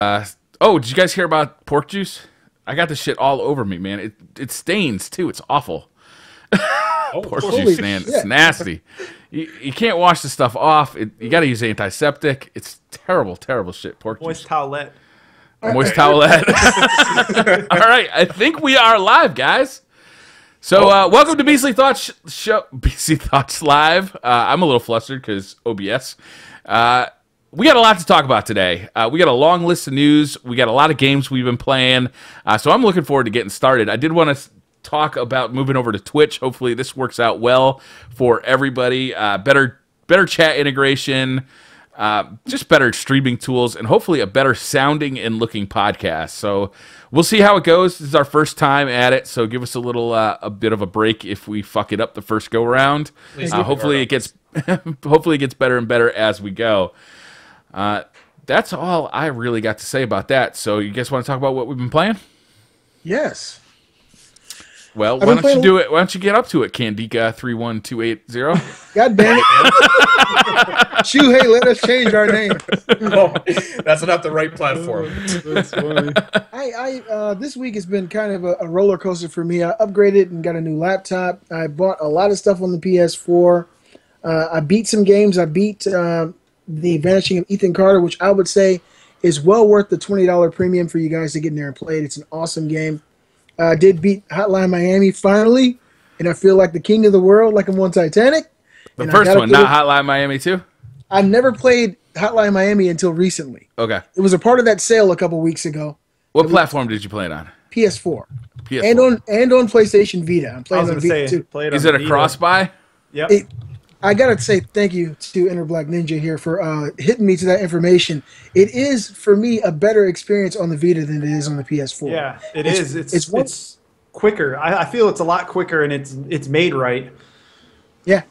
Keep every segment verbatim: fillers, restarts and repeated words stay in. Uh, oh, did you guys hear about pork juice? I got this shit all over me, man. It it stains too. It's awful. Oh, pork juice, man. Shit. It's nasty. You, you can't wash the stuff off. It, you got to use antiseptic. It's terrible, terrible shit. Pork Moist juice. Towelette. Moist towelette. All right, I think we are live, guys. So uh, welcome to Beastly Thoughts Show. Beastly Thoughts Live. Uh, I'm a little flustered because O B S. Uh, We got a lot to talk about today. Uh, we got a long list of news. We got a lot of games we've been playing. Uh, so I'm looking forward to getting started. I did want to talk about moving over to Twitch. Hopefully this works out well for everybody. Uh, better, better chat integration, uh, just better streaming tools, and hopefully a better sounding and looking podcast. So we'll see how it goes. This is our first time at it, so give us a little uh, a bit of a break if we fuck it up the first go around. Uh, hopefully it gets hopefully it gets better and better as we go. Uh, that's all I really got to say about that. So you guys want to talk about what we've been playing? Yes. Well, why don't you do it? Why don't you get up to it, Candika three one two eight zero? God damn it. Shoo, hey, let us change our name. Oh, that's not the right platform. That's funny. I, I, uh, this week has been kind of a, a roller coaster for me. I upgraded and got a new laptop. I bought a lot of stuff on the P S four. Uh, I beat some games. I beat... Uh, The Vanishing of Ethan Carter, which I would say is well worth the twenty dollar premium for you guys to get in there and play it. It's an awesome game. I uh, did beat Hotline Miami finally, and I feel like the king of the world, like I'm on Titanic. The and first one, not Hotline Miami two? I never played Hotline Miami until recently. Okay. It was a part of that sale a couple weeks ago. What it platform was, did you play it on? P S four. P S four. And on and on PlayStation Vita. I'm playing I was on Vita say, too. Play it on is it a cross-buy? Yep. It, I got to say thank you to Interblack Ninja here for uh, hitting me to that information. It is, for me, a better experience on the Vita than it is on the P S four. Yeah, it it's, is. It's, it's, it's quicker. I, I feel it's a lot quicker, and it's it's made right. Yeah.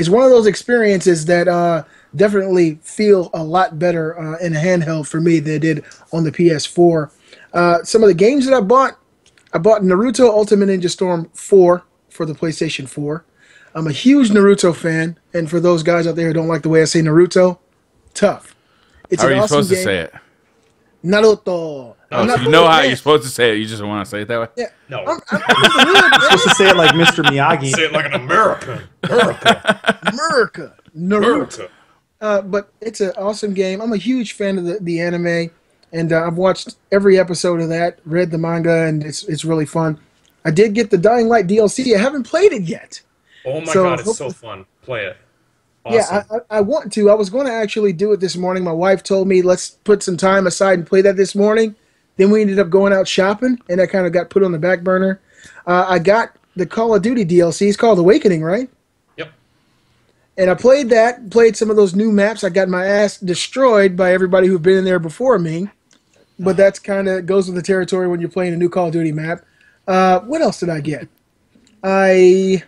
It's one of those experiences that uh, definitely feel a lot better uh, in a handheld for me than it did on the P S four. Uh, some of the games that I bought, I bought Naruto Ultimate Ninja Storm four for the PlayStation four. I'm a huge Naruto fan, and for those guys out there who don't like the way I say Naruto, tough. It's how are you awesome supposed game. to say it? Naruto. Oh, so you know how you're supposed to say it. You just don't want to say it that way? Yeah. No. I'm, I'm, I'm you're supposed to say it like Mister Miyagi. Say it like an American. America. America. Naruto. America. Uh, but it's an awesome game. I'm a huge fan of the, the anime, and uh, I've watched every episode of that, read the manga, and it's, it's really fun. I did get the Dying Light D L C. I haven't played it yet. Oh my so, god, it's so fun. Play it. Awesome. Yeah, I, I want to. I was going to actually do it this morning. My wife told me, let's put some time aside and play that this morning. Then we ended up going out shopping, and I kind of got put on the back burner. Uh, I got the Call of Duty D L C. It's called Awakening, right? Yep. And I played that, played some of those new maps. I got my ass destroyed by everybody who've been in there before me. But that's kind of goes with the territory when you're playing a new Call of Duty map. Uh, what else did I get? I...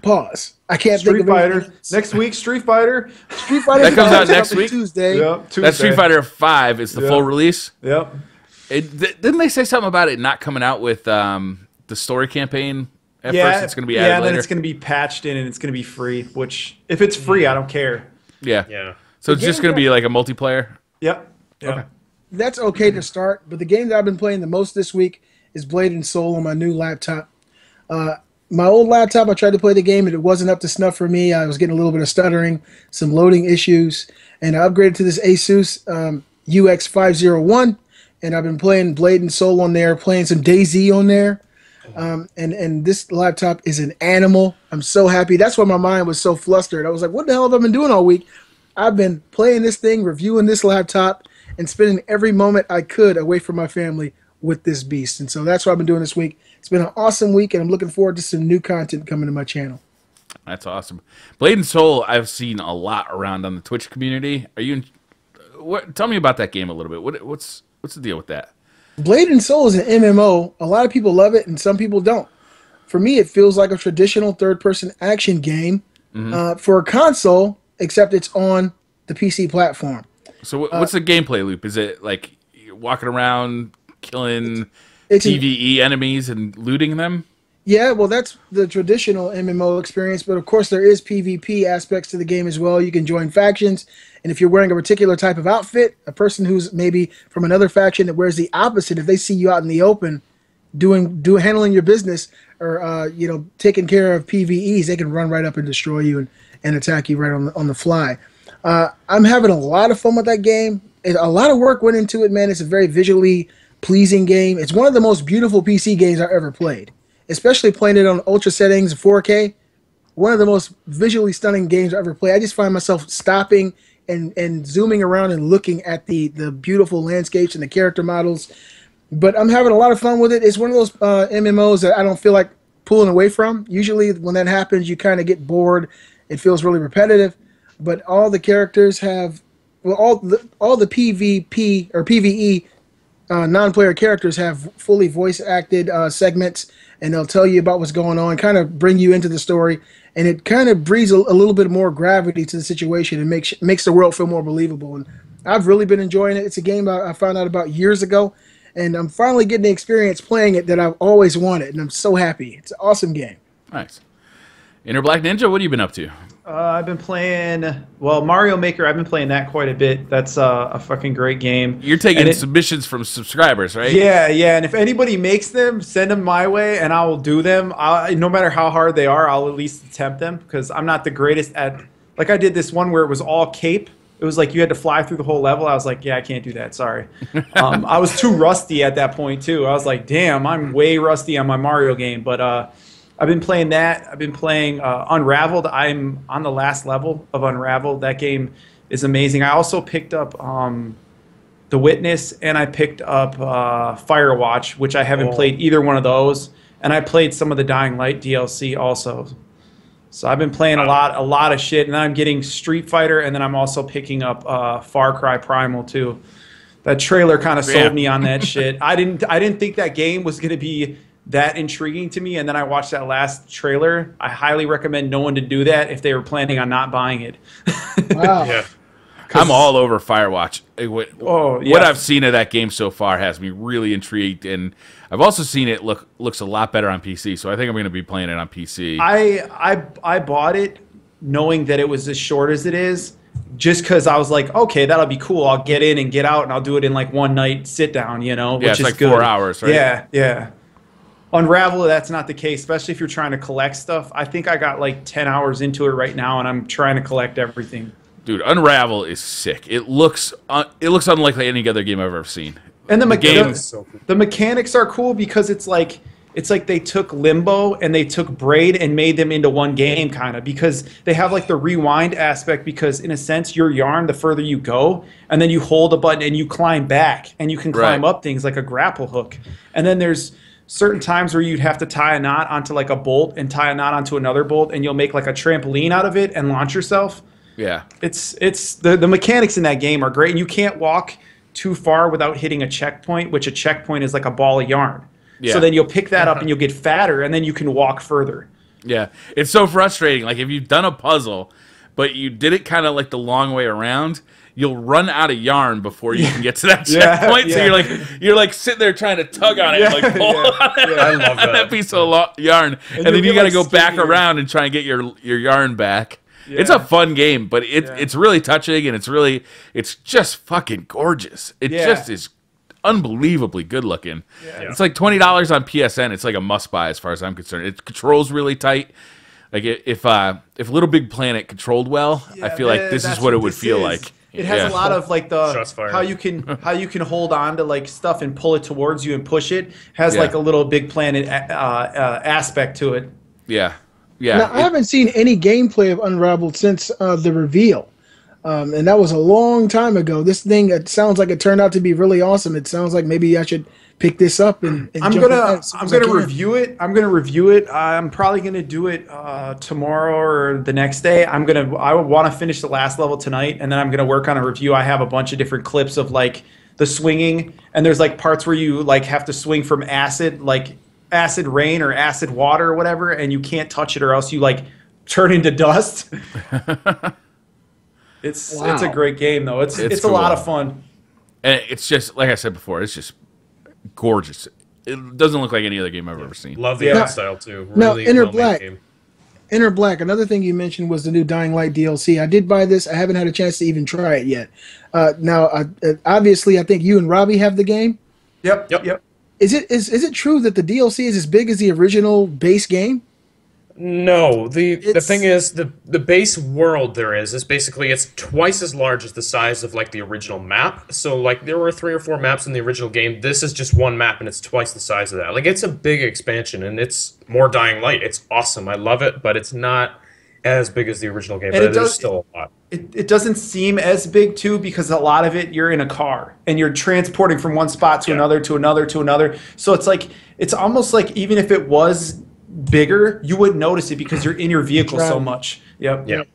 Pause. I can't Street think of Fighter. Next week, Street Fighter. Street Fighter that comes out next week. Tuesday. Yep, Tuesday. That's Street Fighter five. It's the yep. full release. Yep. It, th didn't they say something about it not coming out with um, the story campaign at yeah, first? It's going to be added yeah. Later. Then it's going to be patched in and it's going to be free. Which, if it's free, I don't care. Yeah. Yeah. So the it's just going to be like a multiplayer. Yep. Yep. Okay. That's okay to start. But the game that I've been playing the most this week is Blade and Soul on my new laptop. Uh, My old laptop, I tried to play the game, and it wasn't up to snuff for me. I was getting a little bit of stuttering, some loading issues, and I upgraded to this Asus um, U X five oh one, and I've been playing Blade and Soul on there, playing some DayZ on there, um, and, and this laptop is an animal. I'm so happy. That's why my mind was so flustered. I was like, what the hell have I been doing all week? I've been playing this thing, reviewing this laptop, and spending every moment I could away from my family with this beast, and so that's what I've been doing this week. It's been an awesome week, and I'm looking forward to some new content coming to my channel. That's awesome. Blade and Soul, I've seen a lot around on the Twitch community. Are you? In, what? Tell me about that game a little bit. What, what's what's the deal with that? Blade and Soul is an M M O. A lot of people love it, and some people don't. For me, it feels like a traditional third-person action game mm-hmm. uh, for a console, except it's on the P C platform. So, what's uh, the gameplay loop? Is it like walking around? Killing it's, it's T V E enemies and looting them? Yeah, well, that's the traditional M M O experience, but of course there is PvP aspects to the game as well. You can join factions, and if you're wearing a particular type of outfit, a person who's maybe from another faction that wears the opposite, if they see you out in the open doing, do handling your business or uh, you know, taking care of P V Es, they can run right up and destroy you and, and attack you right on the, on the fly. Uh, I'm having a lot of fun with that game. It, a lot of work went into it, man. It's a very visually pleasing game. It's one of the most beautiful P C games I've ever played. Especially playing it on ultra settings, four K, one of the most visually stunning games I've ever played. I just find myself stopping and, and zooming around and looking at the, the beautiful landscapes and the character models. But I'm having a lot of fun with it. It's one of those uh, M M Os that I don't feel like pulling away from. Usually when that happens, you kind of get bored. It feels really repetitive. But all the characters have, well, all the, all the PvP or PvE uh, non-player characters have fully voice-acted uh, segments, and they'll tell you about what's going on, kind of bring you into the story, and it kind of breathes a, a little bit more gravity to the situation and makes makes the world feel more believable. And I've really been enjoying it. It's a game I, I found out about years ago, and I'm finally getting the experience playing it that I've always wanted, and I'm so happy. It's an awesome game. Nice. Interblack Ninja, what have you been up to? Uh, I've been playing, well, Mario Maker. I've been playing that quite a bit. That's uh, a fucking great game. You're taking it, submissions from subscribers, right? Yeah, yeah. And if anybody makes them, send them my way, and I will do them. I'll, no matter how hard they are, I'll at least attempt them because I'm not the greatest at. Like I did this one where it was all cape. It was like you had to fly through the whole level. I was like, yeah, I can't do that. Sorry. um, I was too rusty at that point too. I was like, damn, I'm way rusty on my Mario game, but. Uh, I've been playing that. I've been playing uh, Unraveled. I'm on the last level of Unraveled. That game is amazing. I also picked up um, The Witness, and I picked up uh, Firewatch, which I haven't oh. played either one of those. And I played some of the Dying Light D L C also. So I've been playing a lot, a lot of shit. And then I'm getting Street Fighter, and then I'm also picking up uh, Far Cry Primal too. That trailer kind of sold yeah. me on that shit. I didn't, I didn't think that game was gonna be that intriguing to me, and then I watched that last trailer. I highly recommend no one to do that if they were planning on not buying it. Wow. Yeah. I'm all over Firewatch. What, oh, yeah. what I've seen of that game so far has me really intrigued, and I've also seen it look looks a lot better on P C, so I think I'm going to be playing it on P C. I, I, I bought it knowing that it was as short as it is, just because I was like, okay, that'll be cool. I'll get in and get out, and I'll do it in like one night sit down, you know, yeah, which it's is like good. four hours, right? Yeah, yeah. Unravel, that's not the case, especially if you're trying to collect stuff. I think I got like ten hours into it right now, and I'm trying to collect everything. Dude, Unravel is sick. It looks uh, it looks unlike any other game I've ever seen. And the, the, game, the, the mechanics are cool because it's like it's like they took Limbo and they took Braid and made them into one game, kind of, because they have like the rewind aspect, because in a sense, your yarn, the further you go, and then you hold a button and you climb back, and you can climb right. up things like a grapple hook. And then there's certain times where you'd have to tie a knot onto like a bolt and tie a knot onto another bolt, and you'll make like a trampoline out of it and launch yourself. Yeah. It's it's the, the mechanics in that game are great, and you can't walk too far without hitting a checkpoint, which a checkpoint is like a ball of yarn. Yeah. So then you'll pick that up and you'll get fatter, and then you can walk further. Yeah. It's so frustrating. Like if you've done a puzzle, but you did it kind of like the long way around, you'll run out of yarn before you yeah. can get to that checkpoint. Yeah, yeah. So you're like you're like sitting there trying to tug on it, yeah, and like pull yeah, on it, yeah, I love that. that piece of lo yarn, and, and then you got to like go back here. around and try and get your your yarn back. Yeah. It's a fun game, but it yeah. it's really touching, and it's really it's just fucking gorgeous. It yeah. just is unbelievably good looking. Yeah. It's like twenty dollars on P S N. It's like a must buy as far as I'm concerned. It controls really tight. Like if uh, if Little Big Planet controlled well, yeah, I feel man, like this is what, what it would feel is. like. It has yeah. a lot of like the how you can how you can hold on to like stuff and pull it towards you and push it. Has yeah. like a Little Big Planet uh, uh, aspect to it. Yeah, yeah. Now, it, I haven't seen any gameplay of Unraveled since uh, the reveal, um, and that was a long time ago. This thing, it sounds like it turned out to be really awesome. It sounds like maybe I should pick this up and. and I'm gonna I'm gonna review it. I'm gonna review it. I'm probably gonna do it uh, tomorrow or the next day. I'm gonna I want to finish the last level tonight, and then I'm gonna work on a review. I have a bunch of different clips of like the swinging, and there's like parts where you like have to swing from acid like acid rain or acid water or whatever, and you can't touch it or else you like turn into dust. it's wow. it's a great game though. It's it's, it's cool. a lot of fun. And it's just like I said before. It's just gorgeous. it doesn't look like any other game I've ever seen. Love the yeah. art style too. No, really Interblack. Interblack. Another thing you mentioned was the new Dying Light D L C. I did buy this. I haven't had a chance to even try it yet. Uh, now, uh, obviously, I think you and Robbie have the game. Yep. Yep. Yep. Is it is is it true that the D L C is as big as the original base game? No. The it's, the thing is the the base world there is is basically it's twice as large as the size of like the original map. So like there were three or four maps in the original game. This is just one map and it's twice the size of that. Like it's a big expansion and it's more Dying Light. It's awesome. I love it, but it's not as big as the original game, and but it does, is still a lot. It, it doesn't seem as big, too, because a lot of it you're in a car, and you're transporting from one spot to yeah. another to another to another. So it's like it's almost like even if it was bigger, you wouldn't notice it because you're in your vehicle so much. Yep. Yep.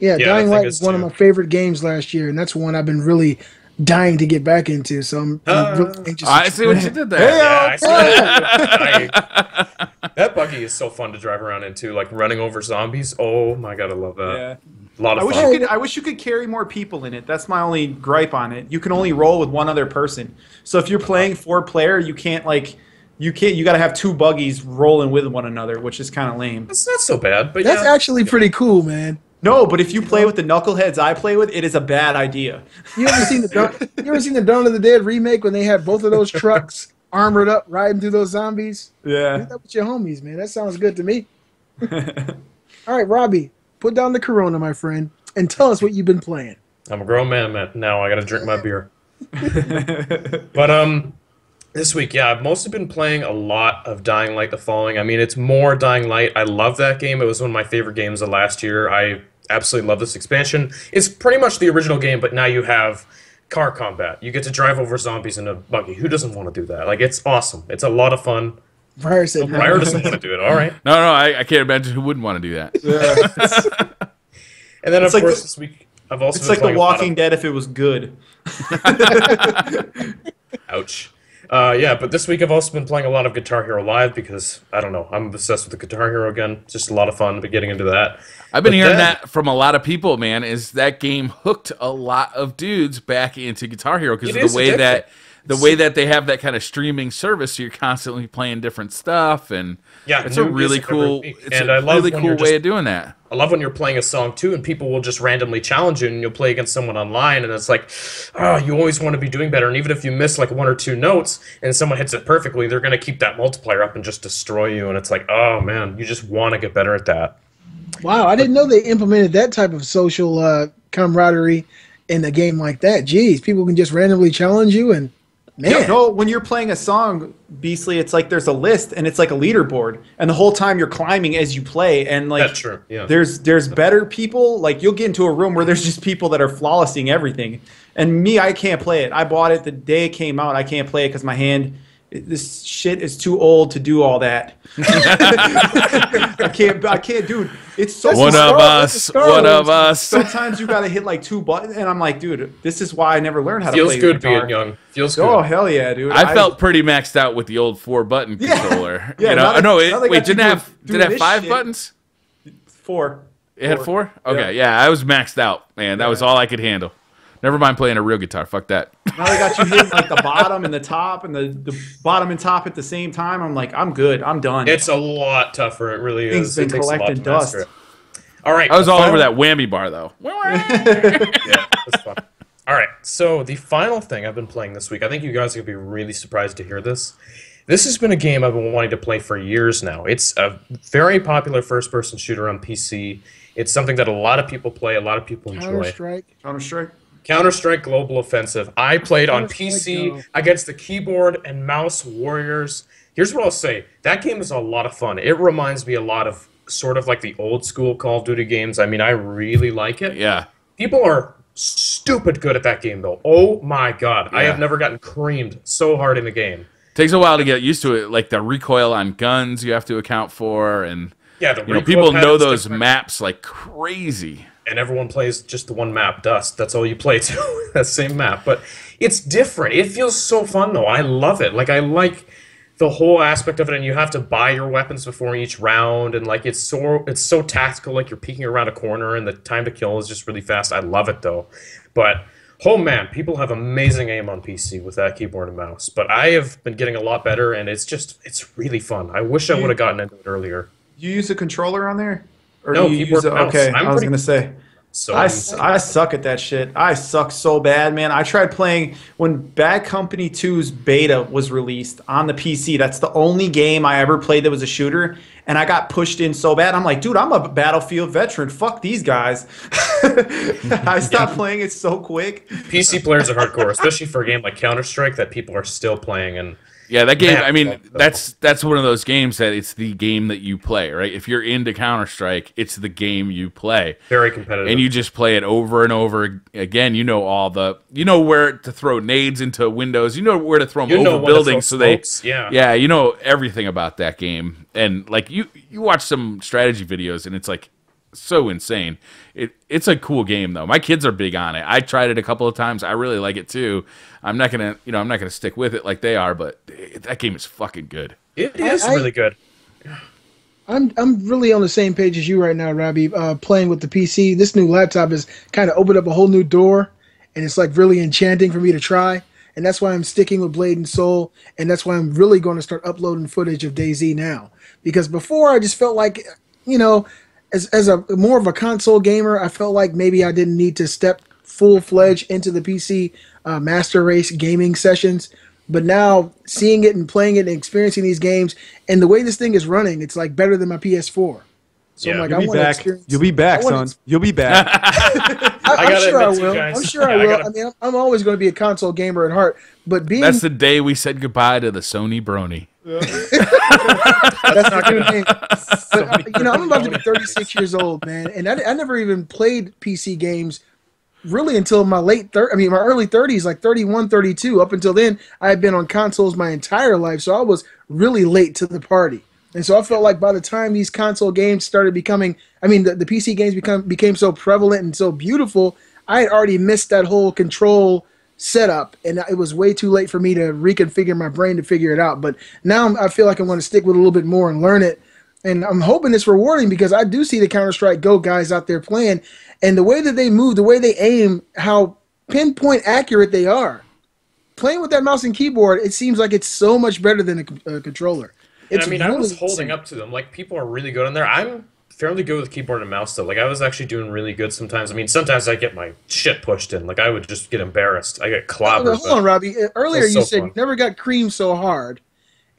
Yeah, yeah, Dying Light was one too. of my favorite games last year, and that's one I've been really dying to get back into. So I'm, uh, I'm really anxious. I see what you did there. Yeah, I see. That buggy is so fun to drive around in too, like running over zombies. Oh my god, I love that. Yeah. A lot of I wish fun. You could, I wish you could carry more people in it. That's my only gripe on it. You can only roll with one other person. So if you're playing four player, you can't like you can't you got to have two buggies rolling with one another, which is kind of lame. That's not so bad, but that's yeah. actually pretty cool, man. No, but if you play with the knuckleheads I play with, it is a bad idea. You ever seen the Dawn, you ever seen the Dawn of the Dead remake when they had both of those trucks? Armored up, riding through those zombies. Yeah. Do that with your homies, man. That sounds good to me. All right, Robbie, put down the Corona, my friend, and tell us what you've been playing. I'm a grown man, man. Now I got to drink my beer. But um, this week, yeah, I've mostly been playing a lot of Dying Light the Falling. I mean, it's more Dying Light. I love that game. It was one of my favorite games of last year. I absolutely love this expansion. It's pretty much the original game, but now you have car combat. You get to drive over zombies in a buggy. Who doesn't want to do that? Like, it's awesome. It's a lot of fun. Briar said no. Briar doesn't want to do it. All right. No, no, I, I can't imagine who wouldn't want to do that. Yeah. And then, it's of like course, the, this week, I've also It's been like The Walking of... Dead if it was good. Ouch. Uh, yeah, but this week I've also been playing a lot of Guitar Hero Live because, I don't know, I'm obsessed with the Guitar Hero again. Just a lot of fun, but getting into that. I've been but hearing then, that from a lot of people, man, is that game hooked a lot of dudes back into Guitar Hero because of the way addictive. that the way that they have that kind of streaming service, so you're constantly playing different stuff, and yeah, it's a really cool it's and a I love really cool just, way of doing that. I love when you're playing a song too, and people will just randomly challenge you, and you'll play against someone online, and it's like, oh, you always want to be doing better, and even if you miss like one or two notes, and someone hits it perfectly, they're going to keep that multiplier up and just destroy you, and it's like, oh man, you just want to get better at that. Wow, I didn't know they implemented that type of social uh, camaraderie in a game like that. Geez, people can just randomly challenge you, and man. Yeah, no, when you're playing a song, Beastly, it's like there's a list and it's like a leaderboard, and the whole time you're climbing as you play, and like That's true. Yeah. there's there's better people. Like you'll get into a room where there's just people that are flawlessing everything, and me, I can't play it. I bought it the day it came out. I can't play it because my hand, this shit is too old to do all that. I can't. I can't, dude. It's so one of us. One of us. Sometimes you gotta hit like two buttons, and I'm like, dude, this is why I never learned how to play guitar. Feels good being young. Feels good. Oh hell yeah, dude. I, I felt pretty maxed out with the old four button yeah. controller. Yeah, you know? Not, no, it, wait, didn't have did it have five shit. buttons? Four. It four. had four. Okay, yeah. yeah, I was maxed out, man. That yeah. was all I could handle. Never mind playing a real guitar. Fuck that. Now they got you hitting like the bottom and the top and the, the bottom and top at the same time. I'm like, I'm good. I'm done. It's a lot tougher. It really Things is. Been it takes a lot to dust. It. All right. I was all final... over that whammy bar, though. Yeah, that's fun. All right. So the final thing I've been playing this week, I think you guys are going to be really surprised to hear this. This has been a game I've been wanting to play for years now. It's a very popular first-person shooter on P C. It's something that a lot of people play, a lot of people enjoy. Counter-Strike. Counter-Strike. Counter-Strike Global Offensive. I played on P C against the keyboard and mouse warriors. Here's what I'll say. That game is a lot of fun. It reminds me a lot of sort of like the old school Call of Duty games. I mean, I really like it. Yeah. People are stupid good at that game, though. Oh, my God. Yeah. I have never gotten creamed so hard in the game. Takes a while to get used to it. Like the recoil on guns you have to account for. And yeah, the you know, people know those different. maps like crazy. And everyone plays just the one map, Dust. That's all you play to, that same map. But it's different. It feels so fun, though. I love it. Like, I like the whole aspect of it, and you have to buy your weapons before each round, and, like, it's so it's so tactical. Like, you're peeking around a corner, and the time to kill is just really fast. I love it, though. But oh man, people have amazing aim on P C with that keyboard and mouse. But I have been getting a lot better, and it's just, it's really fun. I wish you, I would have gotten into it earlier. You use a controller on there? Or no, do you keyboard use a, mouse. Okay, I'm I was going to say. So I, I suck at that shit. I suck so bad, man. I tried playing when Bad Company two's beta was released on the P C. That's the only game I ever played that was a shooter, and I got pushed in so bad. I'm like, dude, I'm a Battlefield veteran. Fuck these guys. I stopped yeah. playing it so quick. P C players are hardcore, especially for a game like Counter-Strike that people are still playing. And yeah, that game, I mean, that's that's one of those games that it's the game that you play, right? If you're into Counter-Strike, it's the game you play. Very competitive. And you just play it over and over again. You know all the, you know where to throw nades into windows. You know where to throw them you over buildings. So they, yeah. yeah, you know everything about that game. And like you, you watch some strategy videos and it's like so insane. It it's a cool game though. My kids are big on it. I tried it a couple of times. I really like it too. I'm not gonna you know I'm not gonna stick with it like they are, but it, that game is fucking good. It is I, really good. I'm I'm really on the same page as you right now, Robbie. Uh, playing with the P C, this new laptop has kind of opened up a whole new door, and it's like really enchanting for me to try. And that's why I'm sticking with Blade and Soul, and that's why I'm really going to start uploading footage of DayZ now, because before I just felt like you know. As, as a more of a console gamer, I felt like maybe I didn't need to step full-fledged into the P C uh, master race gaming sessions. But now, seeing it and playing it and experiencing these games, and the way this thing is running, it's like better than my P S four. So yeah. I'm like, You'll I want to experience. You'll be back, son. You'll be back. I, I'm, I sure I will. I'm sure I will. Yeah, I, gotta... I mean, I'm always going to be a console gamer at heart. But being that's the day we said goodbye to the Sony Brony. That's not good thing. But, you know, I'm about to be thirty-six years old, man, and I, I never even played P C games really until my late thir I mean, my early thirties, like thirty-one, thirty-two. Up until then, I had been on consoles my entire life, so I was really late to the party. And so I felt like by the time these console games started becoming, I mean, the, the P C games become became so prevalent and so beautiful, I had already missed that whole control setup, and it was way too late for me to reconfigure my brain to figure it out. But now I'm, I feel like I'm going to stick with it a little bit more and learn it. And I'm hoping it's rewarding, because I do see the Counter-Strike Go guys out there playing, and the way that they move, the way they aim, how pinpoint accurate they are. Playing with that mouse and keyboard, it seems like it's so much better than a, a controller. It's I mean, really I was holding up to them. Like, people are really good on there. I'm fairly good with keyboard and mouse, though. Like, I was actually doing really good sometimes. I mean, sometimes I get my shit pushed in. Like, I would just get embarrassed. I get clobbered. No, no, hold on, Robbie. Earlier you so said fun. You never got creamed so hard,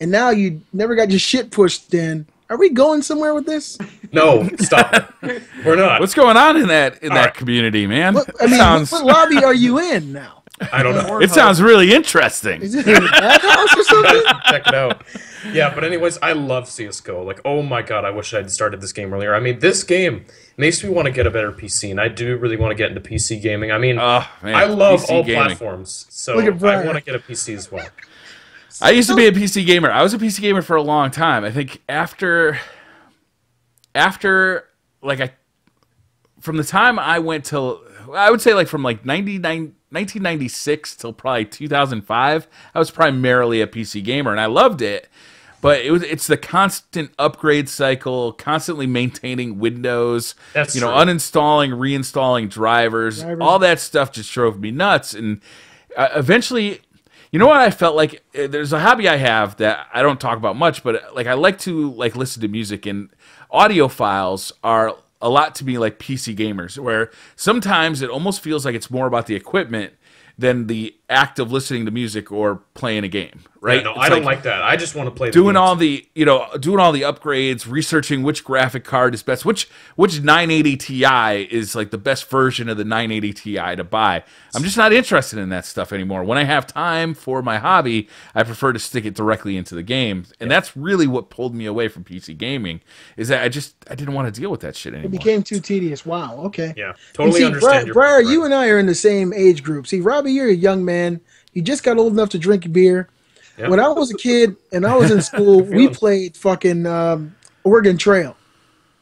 and now you never got your shit pushed in. Are we going somewhere with this? No, stop. We're not. What's going on in that in All that right. community, man? What, I mean, sounds... what lobby are you in now? I don't know. It sounds really interesting. Is it an ad house or something? Check it out. Yeah, but anyways, I love C S G O. Like, oh my god, I wish I'd started this game earlier. I mean, this game makes me want to get a better P C, and I do really want to get into P C gaming. I mean, oh, man, I love P C all gaming. platforms, so I want to get a P C as well. I used to be a P C gamer. I was a P C gamer for a long time. I think after, after like I, from the time I went till, I would say like from like nineteen ninety-six till probably two thousand five, I was primarily a P C gamer, and I loved it. But it was it's the constant upgrade cycle, constantly maintaining Windows, That's you know, true. uninstalling, reinstalling drivers, drivers, all that stuff just drove me nuts. And uh, eventually. You know what I felt like? There's a hobby I have that I don't talk about much, but like I like to like listen to music, and audio files are a lot to me like P C gamers, where sometimes it almost feels like it's more about the equipment than the act of listening to music or playing a game, right? Yeah, no, it's I like don't like that. I just want to play the doing games. all the you know doing all the upgrades, researching which graphic card is best, which which nine eighty T I is like the best version of the nine eighty T I to buy. I'm just not interested in that stuff anymore. When I have time for my hobby, I prefer to stick it directly into the game, and yeah. that's really what pulled me away from P C gaming. Is that I just I didn't want to deal with that shit anymore. It became too tedious. Wow. Okay. Yeah. Totally see, understand. Bri Briar, you and I are in the same age group. See, Robbie, you're a young man. You just got old enough to drink beer. Yep. When I was a kid and I was in school, we played fucking um, Oregon Trail.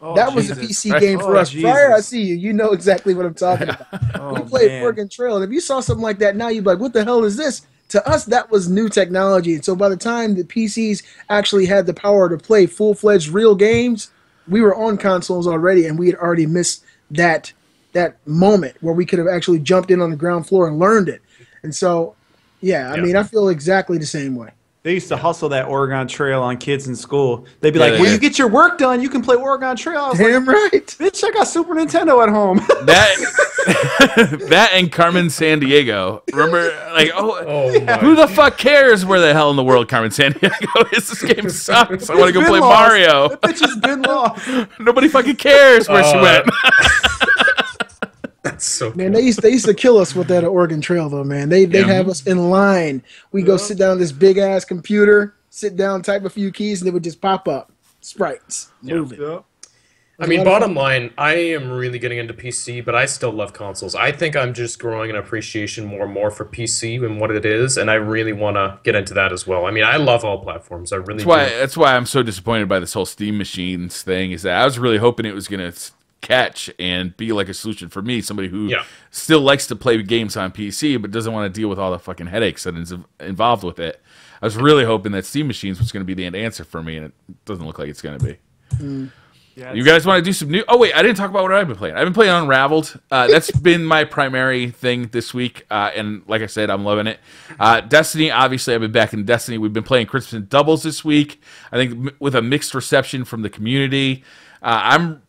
Oh, that was Jesus. a P C game oh, for us. Prior, I see you. You know exactly what I'm talking about. oh, we played man. Oregon Trail. And if you saw something like that now, you'd be like, what the hell is this? To us, that was new technology. And so by the time the P Cs actually had the power to play full-fledged real games, we were on consoles already, and we had already missed that that moment where we could have actually jumped in on the ground floor and learned it. And so, yeah, I yeah. mean, I feel exactly the same way. They used to hustle that Oregon Trail on kids in school. They'd be yeah, like, when well, you get your work done, you can play Oregon Trail. I was Damn like, right. Bitch, I got Super Nintendo at home. That that and Carmen Sandiego. Remember, like, oh, oh yeah. who the fuck cares where the hell in the world Carmen Sandiego is? This game sucks. I want to go play lost. Mario. That bitch has been lost. Nobody fucking cares where uh, she went. That's so cool. Man, they used, they used to kill us with that Oregon Trail, though, man. They, they'd yeah. have us in line. We'd go yeah. sit down at this big-ass computer, sit down, type a few keys, and it would just pop up. Sprites. Yeah. Move it. Yeah. I mean, bottom line, I am really getting into P C, but I still love consoles. I think I'm just growing an appreciation more and more for P C and what it is, and I really want to get into that as well. I mean, I love all platforms. I really that's why, do. That's why I'm so disappointed by this whole Steam Machines thing, is that I was really hoping it was going to catch and be like a solution for me, somebody who yeah. still likes to play games on P C but doesn't want to deal with all the fucking headaches that is involved with it. I was really hoping that Steam Machines was going to be the answer for me, and it doesn't look like it's going to be. Mm. Yeah, you guys want to do some new... Oh, wait, I didn't talk about what I've been playing. I've been playing Unraveled. Uh, that's been my primary thing this week, uh, and like I said, I'm loving it. Uh, Destiny, obviously, I've been back in Destiny. We've been playing Crimson Doubles this week, I think with a mixed reception from the community. Uh, I'm...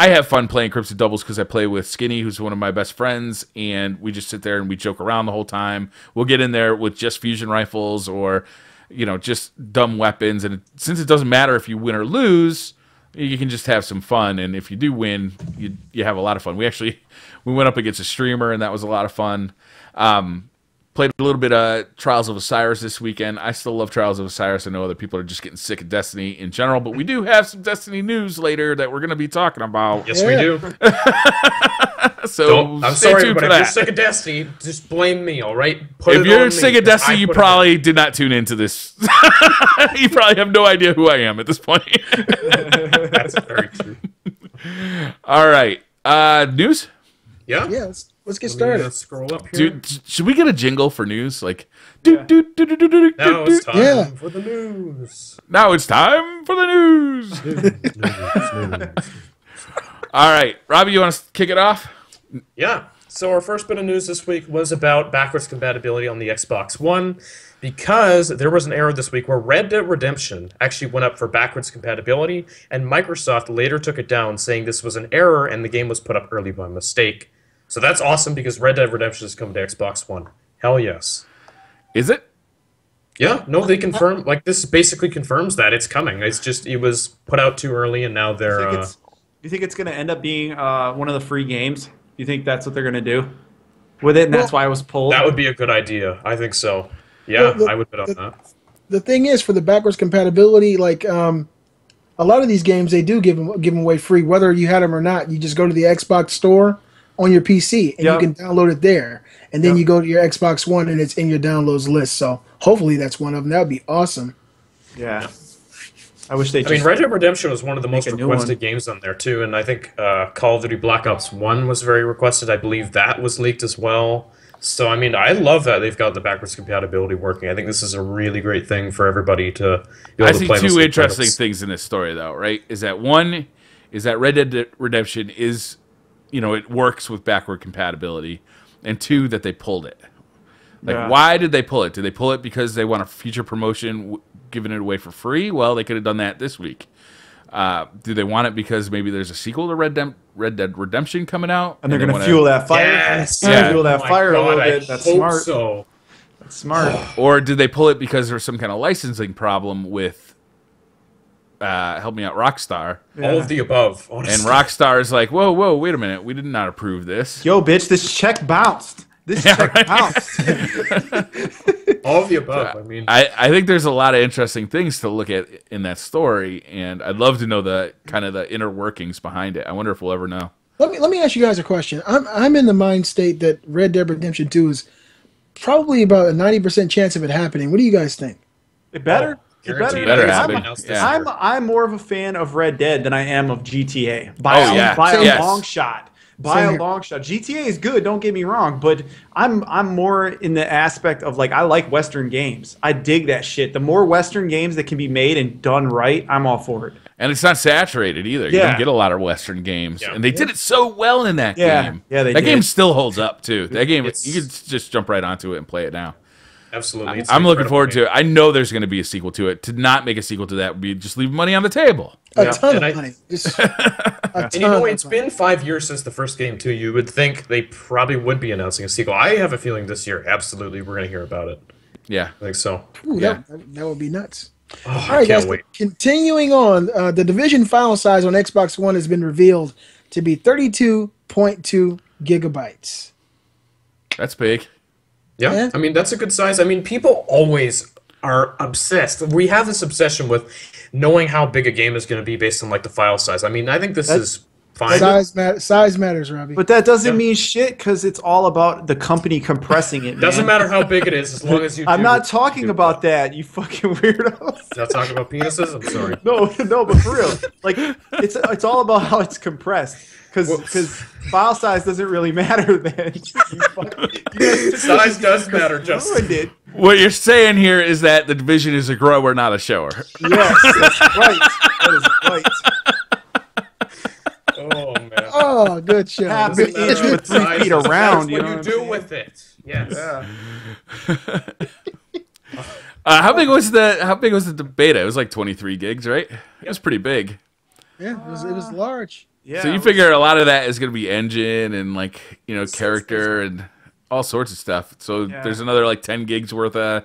I have fun playing Crimson Doubles because I play with Skinny, who's one of my best friends, and we just sit there and we joke around the whole time. We'll get in there with just fusion rifles or, you know, just dumb weapons. And since it doesn't matter if you win or lose, you can just have some fun. And if you do win, you you have a lot of fun. We actually we went up against a streamer, and that was a lot of fun. Um, played a little bit of Trials of Osiris this weekend. I still love Trials of Osiris. I know other people are just getting sick of Destiny in general, but we do have some Destiny news later that we're going to be talking about. Yes, yeah. we do. so Don't, I'm stay sorry, tuned but for if that. You're sick of Destiny, just blame me, all right? Put if it you're on sick me, of Destiny, you probably did not tune into this. You probably have no idea who I am at this point. That's very true. All right. Uh, news? Yeah. Yes. Let's get started. Let's scroll up here. Dude, should we get a jingle for news? Like, yeah. do, do, do, do, do, now do, it's time yeah. for the news. Now it's time for the news. news, news, news. All right, Robbie, you want to kick it off? Yeah. So our first bit of news this week was about backwards compatibility on the Xbox One, because there was an error this week where Red Dead Redemption actually went up for backwards compatibility, and Microsoft later took it down, saying this was an error and the game was put up early by mistake. So that's awesome, because Red Dead Redemption is coming to Xbox One. Hell yes. Is it? Yeah. No, they confirm. Like, this basically confirms that it's coming. It's just it was put out too early, and now they're. Do you think it's, uh, it's going to end up being uh, one of the free games? Do you think that's what they're going to do with it, and well, that's why it was pulled? That would be a good idea. I think so. Yeah, the, the, I would bet on the, that. The thing is, for the backwards compatibility, like um, a lot of these games, they do give them, give them away free, whether you had them or not. You just go to the Xbox store on your P C, and yep. you can download it there. And then yep. you go to your Xbox One, and it's in your downloads list. So hopefully that's one of them. That would be awesome. Yeah. I wish they I just mean, Red Dead Redemption was one of the most requested games on there, too. And I think uh, Call of Duty Black Ops one was very requested. I believe that was leaked as well. So, I mean, I love that they've got the backwards compatibility working. I think this is a really great thing for everybody to be able to play. I see two interesting things in this story, though, right? Is that one is that Red Dead Redemption is... you know, it works with backward compatibility, and two, that they pulled it. Like, yeah. why did they pull it? Did they pull it because they want a future promotion w giving it away for free? Well, they could have done that this week. Uh, do they want it because maybe there's a sequel to Red, Dem Red Dead Redemption coming out? And, and they're going to wanna... fuel that fire. Yes. Yeah. Fuel that oh fire God, a little I bit. That's smart. So. That's smart. Or did they pull it because there's some kind of licensing problem with... Uh, help me out, Rockstar. Yeah. All of the above, honestly. And Rockstar is like, whoa, whoa, wait a minute. We did not approve this. Yo, bitch, this check bounced. This yeah, check right? bounced. All of the above, so, I mean. I, I think there's a lot of interesting things to look at in that story, and I'd love to know the kind of the inner workings behind it. I wonder if we'll ever know. Let me, let me ask you guys a question. I'm, I'm in the mind state that Red Dead Redemption two is probably about a ninety percent chance of it happening. What do you guys think? It better? Oh. It better, better I'm, yeah. I'm I'm more of a fan of Red Dead than I am of G T A by oh, a, yeah. by a yes. long shot. By Same a long here. shot. G T A is good, don't get me wrong, but I'm I'm more in the aspect of, like, I like Western games. I dig that shit. The more Western games that can be made and done right, I'm all for it. And it's not saturated either. Yeah. You don't get a lot of Western games. Yeah. And they did it so well in that yeah. game. Yeah, they that did. Game still holds up, too. That game, it's... you can just jump right onto it and play it now. Absolutely. I'm looking forward game. to it. I know there's going to be a sequel to it. To not make a sequel to that would be just leave money on the table. A yeah. ton and of I, money. Just a ton and you know, it's been five years since the first game, too. You would think they probably would be announcing a sequel. I have a feeling this year, absolutely, we're going to hear about it. Yeah. I think so. Ooh, yeah. That, that would be nuts. Oh, all right, guys. Wait. Continuing on, uh, the Division file size on Xbox One has been revealed to be thirty-two point two gigabytes. That's big. Yeah. yeah, I mean, that's a good size. I mean, people always are obsessed. We have this obsession with knowing how big a game is going to be based on, like, the file size. I mean, I think this that's is fine. Size, ma size matters, Robbie. But that doesn't yeah. mean shit because it's all about the company compressing it, man. Doesn't matter how big it is as long as you do. I'm not talking about that, you fucking weirdos. Not talking about penises? I'm sorry. No, no, but for real. Like, it's, it's all about how it's compressed. Because file size doesn't really matter then. Size does matter, Justin. What you're saying here is that the Division is a grower, not a shower. Yes, that's right. That is right. Oh, man. Oh, good show. Happy inch with three size. feet around. That's you what know you what do I mean? with it. Yes. Yeah. uh, how big was the How big was the beta? It was like twenty-three gigs, right? It was pretty big. Yeah, it was, it was large. Yeah, so you figure a lot of that is going to be engine and, like, you know, character and all sorts of stuff. So yeah. there's another, like, ten gigs worth of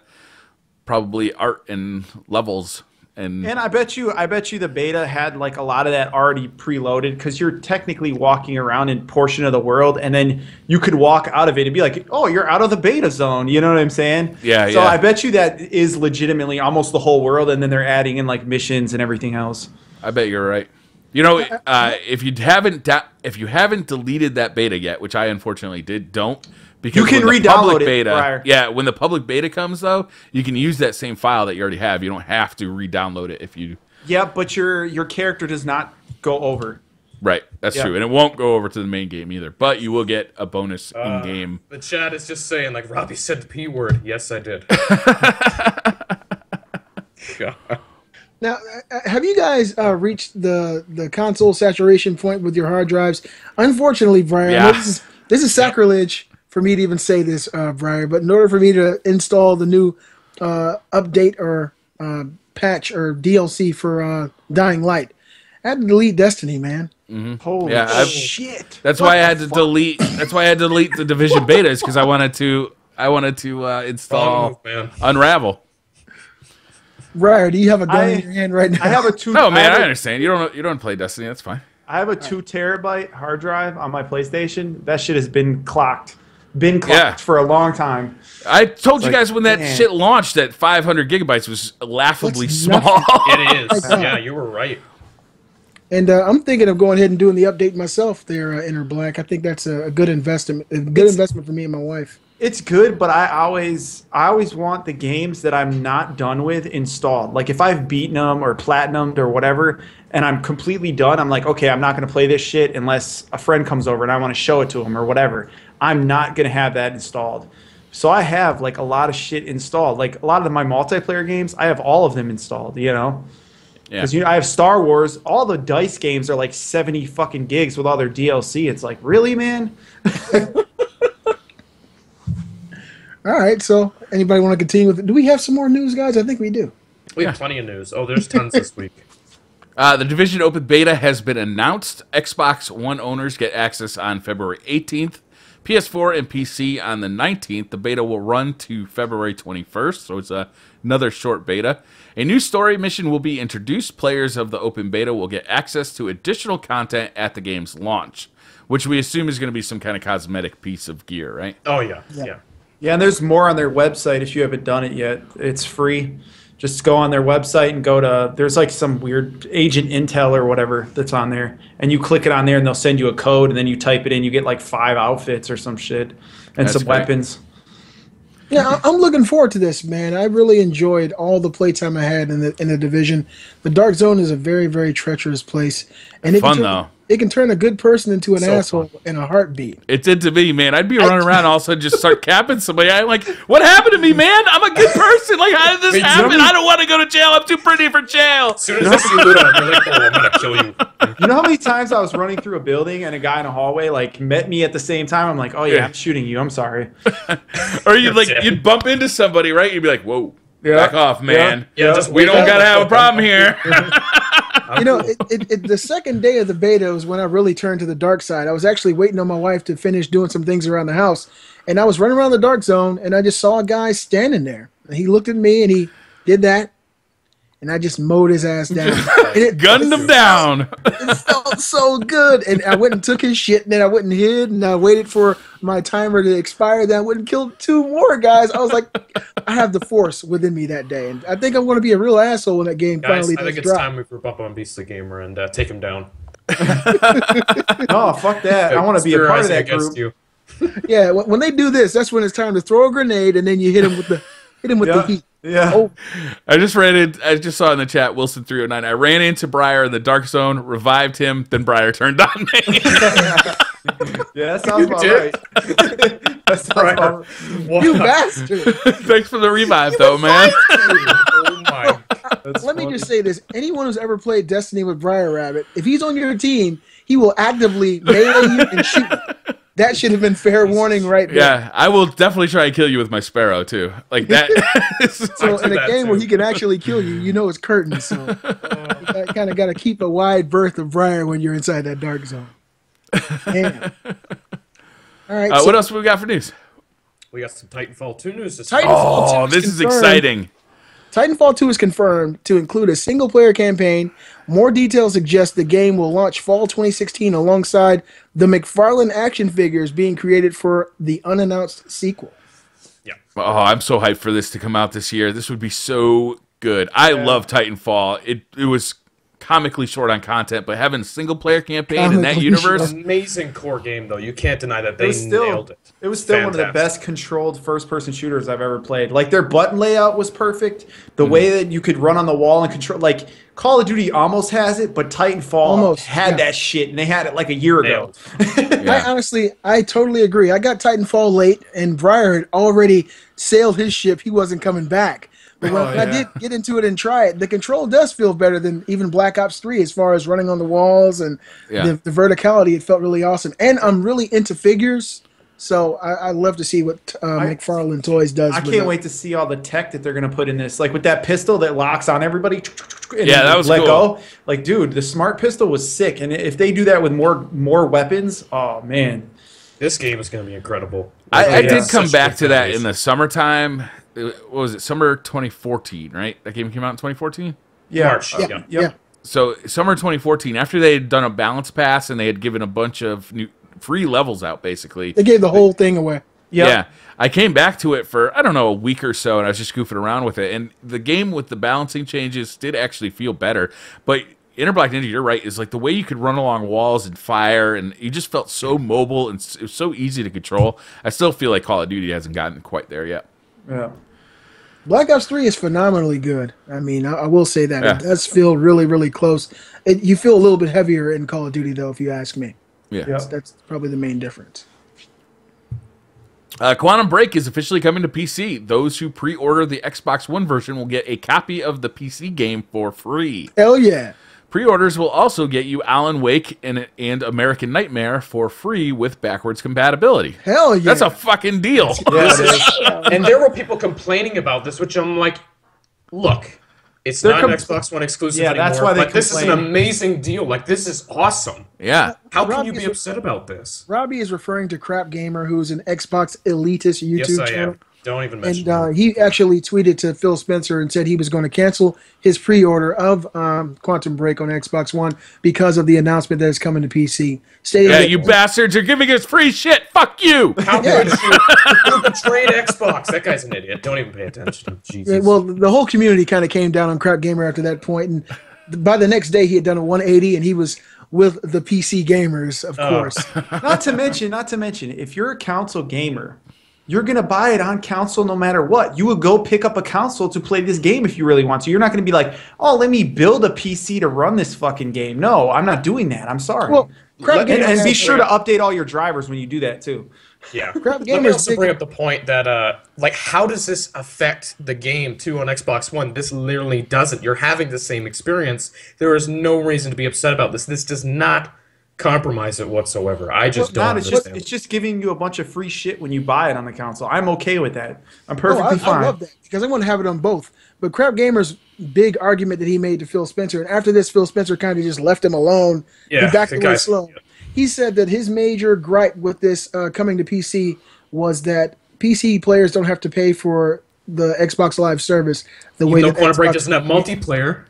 probably art and levels. And and I bet you I bet you the beta had, like, a lot of that already preloaded because you're technically walking around in portion of the world, and then you could walk out of it and be like, oh, you're out of the beta zone. You know what I'm saying? Yeah, so yeah. I bet you that is legitimately almost the whole world, and then they're adding in, like, missions and everything else. I bet you're right. You know, uh, if you haven't if you haven't deleted that beta yet, which I unfortunately did, don't because you can re-download it beta, prior. Yeah, when the public beta comes though, you can use that same file that you already have. You don't have to re-download it if you. Yeah, but your your character does not go over. Right, that's yep. true, and it won't go over to the main game either. But you will get a bonus uh, in game. The chat is just saying, like Robbie said, the P word. Yes, I did. God. Now, have you guys uh, reached the the console saturation point with your hard drives? Unfortunately, Brian, yeah. this is this is sacrilege for me to even say this, uh, Brian. But in order for me to install the new uh, update or uh, patch or D L C for uh, Dying Light, I had to delete Destiny, man. Mm-hmm. Holy yeah, shit! That's what why I had to fuck? delete. That's why I had to delete the Division betas because I wanted to. I wanted to uh, install oh, Unravel. Ryer, do you have a gun I, in your hand right now? I have a two. No, man, I, I understand. You don't. You don't play Destiny. That's fine. I have a two terabyte hard drive on my PlayStation. That shit has been clocked, been clocked yeah. for a long time. I told it's you like, guys when that man. shit launched that five hundred gigabytes was laughably That's small. It is. Yeah, you were right. And uh, I'm thinking of going ahead and doing the update myself there, uh, Interblack. I think that's a, a good investment. A good it's, investment for me and my wife. It's good, but I always I always want the games that I'm not done with installed. Like if I've beaten them or platinumed or whatever, and I'm completely done, I'm like, okay, I'm not going to play this shit unless a friend comes over and I want to show it to him or whatever. I'm not going to have that installed. So I have like a lot of shit installed. Like a lot of my multiplayer games, I have all of them installed, you know? Because yeah. you know, I have Star Wars. All the DICE games are like seventy fucking gigs with all their D L C. It's like, really, man? All right, so anybody want to continue with it? Do we have some more news, guys? I think we do. We have yeah. plenty of news. Oh, there's tons this week. Uh, the Division Open Beta has been announced. Xbox One owners get access on February eighteenth. P S four and P C on the nineteenth. The beta will run to February twenty-first, so it's a, another short beta. A new story mission will be introduced. Players of the Open Beta will get access to additional content at the game's launch, which we assume is going to be some kind of cosmetic piece of gear, right? Oh, yeah, yeah. yeah. Yeah, and there's more on their website if you haven't done it yet. It's free. Just go on their website and go to, there's like some weird agent intel or whatever that's on there. And you click it on there and they'll send you a code and then you type it in. You get like five outfits or some shit and that's some great. weapons. Yeah, I'm looking forward to this, man. I really enjoyed all the playtime I had in the, in the Division. The Dark Zone is a very, very treacherous place. And it fun, though. It can turn a good person into an so asshole fun. in a heartbeat. It did to me, man. I'd be running around all of a sudden just start capping somebody. I'm like, what happened to me, man? I'm a good person. Like, how did this Wait, happen? You know, I don't want to go to jail. I'm too pretty for jail. As soon as I see Ludo, I'm like, oh, I'm going to kill you. You know how many times I was running through a building and a guy in a hallway, like, met me at the same time? I'm like, oh, yeah, yeah. I'm shooting you. I'm sorry. Or you'd, like, you'd bump into somebody, right? You'd be like, whoa, yeah. back off, man. Yeah, yeah. Just, we don't got to have a problem here. You know, it, it, it, the second day of the beta was when I really turned to the dark side. I was actually waiting on my wife to finish doing some things around the house, and I was running around the dark zone, and I just saw a guy standing there. And he looked at me, and he did that, and I just mowed his ass down. And it, gunned him down. It felt so good, and I went and took his shit, and then I went and hid, and I waited for my timer to expire, then I went and killed two more guys. I was like, I have the force within me that day, and I think I'm going to be a real asshole when that game Guys, finally drops. I think it's drop. time we group up on Beastly Gamer and uh, take him down. Oh, fuck that. I want to be a part of that group. You. Yeah, when they do this, that's when it's time to throw a grenade, and then you hit him with the, hit him with yeah. the heat. Yeah. Oh. I just ran in, I just saw in the chat Wilson three oh nine. I ran into Briar in the dark zone, revived him, then Briar turned on me. Yeah, that sounds about right. That sounds about right. You bastard. Thanks for the revive though, man. Oh my. That's Let funny. me just say this. Anyone who's ever played Destiny with Briar Rabbit, if he's on your team, he will actively melee you and shoot you. That should have been fair warning right there. Yeah, I will definitely try and kill you with my Sparrow, too. Like that. So in a game too. where he can actually kill you, you know it's curtains. So you kind of got to keep a wide berth of Briar when you're inside that dark zone. Damn. All right. Uh, so what else we got for news? We got some Titanfall two news. This Titanfall oh, two this is, is exciting. Titanfall two is confirmed to include a single-player campaign. More details suggest the game will launch fall twenty sixteen alongside the McFarlane action figures being created for the unannounced sequel. Yeah. Oh, I'm so hyped for this to come out this year. This would be so good. I yeah. love Titanfall. It it was comically short on content, but having a single-player campaign comically in that universe. Amazing core game, though. You can't deny that. They it still, nailed it. It was still Fantastic. one of the best controlled first-person shooters I've ever played. Like, their button layout was perfect. The mm. way that you could run on the wall and control. Like, Call of Duty almost has it, but Titanfall almost had yeah. that shit, and they had it like a year nailed. ago. Yeah. I honestly, I totally agree. I got Titanfall late, and Briar had already sailed his ship. He wasn't coming back. But when oh, yeah. I did get into it and try it, the control does feel better than even Black Ops three as far as running on the walls and yeah. the, the verticality. It felt really awesome. And I'm really into figures, so I, I love to see what uh, McFarlane Toys does. I can't wait to see all the tech that they're going to put in this. Like with that pistol that locks on everybody and yeah, that was let cool. go. Like, dude, the smart pistol was sick. And if they do that with more, more weapons, oh, man. This game is going to be incredible. Like, I, I did come back to that in the summertime. What was it? Summer twenty fourteen, right? That game came out in twenty fourteen? Yeah. March. Yeah. Uh, yeah. yeah. So summer twenty fourteen, after they had done a balance pass and they had given a bunch of new free levels out, basically. They gave the whole they, thing away. Yep. Yeah. I came back to it for, I don't know, a week or so, and I was just goofing around with it. And the game with the balancing changes did actually feel better. But Interblack Ninja, you're right, is like the way you could run along walls and fire, and you just felt so mobile and it was so easy to control. I still feel like Call of Duty hasn't gotten quite there yet. Yeah. Black Ops three is phenomenally good. I mean, I, I will say that. Yeah. It does feel really, really close. It, you feel a little bit heavier in Call of Duty, though, if you ask me. Yeah. yeah. That's, that's probably the main difference. Uh, Quantum Break is officially coming to P C. Those who pre-order the Xbox One version will get a copy of the P C game for free. Hell yeah. Pre-orders will also get you Alan Wake and, and American Nightmare for free with backwards compatibility. Hell yeah. That's a fucking deal. Yeah, and there were people complaining about this, which I'm like, look, it's They're not an Xbox One exclusive yeah, anymore, that's why they but complain. This is an amazing deal. Like, this is awesome. Yeah. How Robbie can you be upset about this? Robbie is referring to Crap Gamer, who's an Xbox elitist YouTube yes, I channel. Am. Don't even mention. And uh, he actually tweeted to Phil Spencer and said he was going to cancel his pre-order of um, Quantum Break on Xbox One because of the announcement that it's coming to P C. Stay yeah, you bastards! You're giving us free shit. Fuck you! How could you betrayed Xbox? That guy's an idiot. Don't even pay attention. Jesus. Yeah, well, the whole community kind of came down on Crap Gamer after that point, and by the next day he had done a one eighty, and he was with the P C gamers, of oh. course. Not to mention, not to mention, if you're a console gamer. You're going to buy it on console no matter what. You would go pick up a console to play this game if you really want to. You're not going to be like, oh, let me build a P C to run this fucking game. No, I'm not doing that. I'm sorry. Well, and, and be sure to update all your drivers when you do that, too. Yeah. Let me also bring up the point that, uh, like, how does this affect the game, too, on Xbox One? This literally doesn't. You're having the same experience. There is no reason to be upset about this. This does not compromise it whatsoever. I just well, don't it's understand. Just, it's just giving you a bunch of free shit when you buy it on the console. I'm okay with that. I'm perfectly oh, I, fine. I love that, because I want to have it on both. But Crap Gamer's big argument that he made to Phil Spencer, and after this, Phil Spencer kind of just left him alone. Yeah, he backed away slow. Yeah. He said that his major gripe with this uh, coming to P C was that P C players don't have to pay for the Xbox Live service the way that Quantum Break doesn't have multiplayer.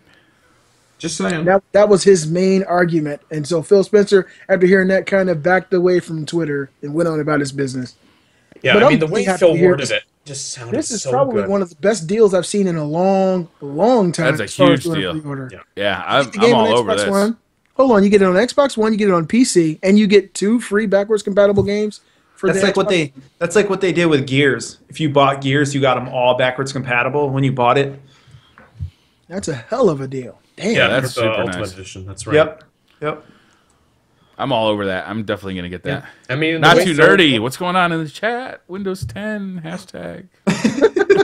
Just saying. That, that was his main argument. And so Phil Spencer, after hearing that, kind of backed away from Twitter and went on about his business. Yeah, but I mean, I'm the way Phil worded it just sounded so good. This is so probably good. One of the best deals I've seen in a long, long time. That's a huge deal. Yeah, yeah I'm, I'm all over this. One. Hold on, you get it on Xbox One, you get it on P C, and you get two free backwards compatible games. For that's the like Xbox. what they. That's like what they did with Gears. If you bought Gears, you got them all backwards compatible when you bought it. That's a hell of a deal. Damn, yeah, that's super Ultimate nice. Edition. That's right. Yep, yep. I'm all over that. I'm definitely gonna get that. Yeah. I mean, not too nerdy. What's going on in the chat? Windows ten hashtag.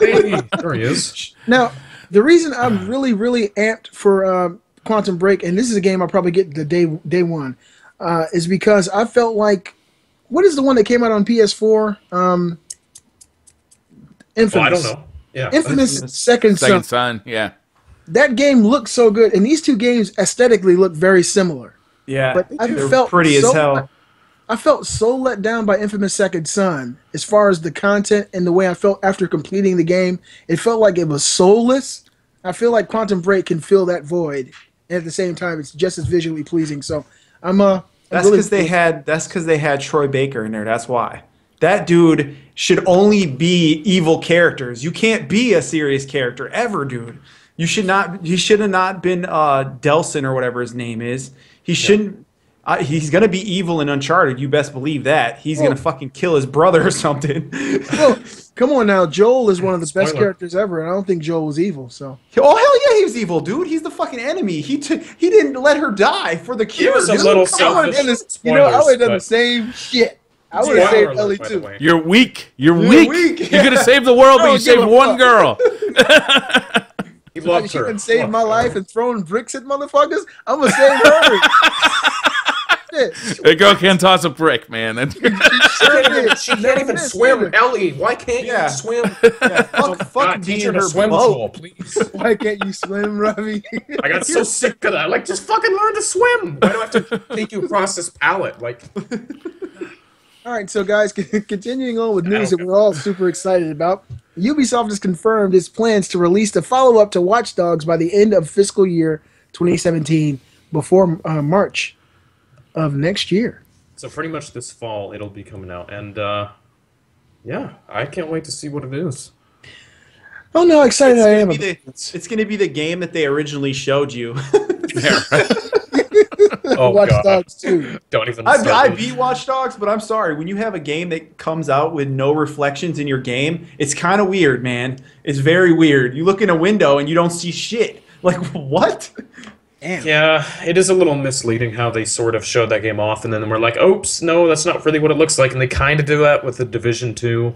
Hey, there he is. Now, the reason I'm really, really amped for uh, Quantum Break, and this is a game I'll probably get the day day one, uh, is because I felt like, what is the one that came out on P S four? Um, Infamous. Well, I don't know. Yeah. Infamous Second Son. Second Son. Yeah. That game looks so good, and these two games aesthetically look very similar. Yeah, but I felt pretty so, as hell. I, I felt so let down by Infamous Second Son as far as the content and the way I felt after completing the game. It felt like it was soulless. I feel like Quantum Break can fill that void, and at the same time, it's just as visually pleasing. So I'm uh. I'm that's because really they had. That's because they had Troy Baker in there. That's why. That dude should only be evil characters. You can't be a serious character ever, dude. You should not. He should have not been uh, Delson or whatever his name is. He shouldn't. Yeah. Uh, he's gonna be evil in Uncharted. You best believe that. He's oh. gonna fucking kill his brother or something. Well, come on now. Joel is one of the Spoiler. best characters ever, and I don't think Joel was evil. So. Oh hell yeah, he was evil, dude. He's the fucking enemy. He t he didn't let her die for the cure. He was a dude. little selfish. Spoilers, you know, I would have done the same shit. I would have saved Ellie too. You're weak. You're, You're weak. weak. You're gonna save the world, but you saved one fuck. girl. He loved her. She can save my life and throwing bricks at motherfuckers. I'm gonna save her. That girl can't toss a brick, man. She can't even swim, Ellie. Why can't you swim? Fuck, teach her to swim, please. Why can't you swim, Robbie? I got so sick of that. Like, just fucking learn to swim. Why do I have to think you across this palette? Like. All right, so guys, continuing on with news that we're all super excited about. Ubisoft has confirmed its plans to release the follow-up to Watch Dogs by the end of fiscal year twenty seventeen, before uh, March of next year. So pretty much this fall it'll be coming out, and uh, yeah, I can't wait to see what it is. Oh no, excited I am! The, it's going to be the game that they originally showed you. Yeah, right. Oh, Watch God. Dogs too. Don't even. I, I beat Watch Dogs, but I'm sorry. When you have a game that comes out with no reflections in your game, it's kind of weird, man. It's very weird. You look in a window and you don't see shit. Like what? Damn. Yeah, it is a little misleading how they sort of showed that game off, and then we're like, "Oops, no, that's not really what it looks like." And they kind of do that with the Division two.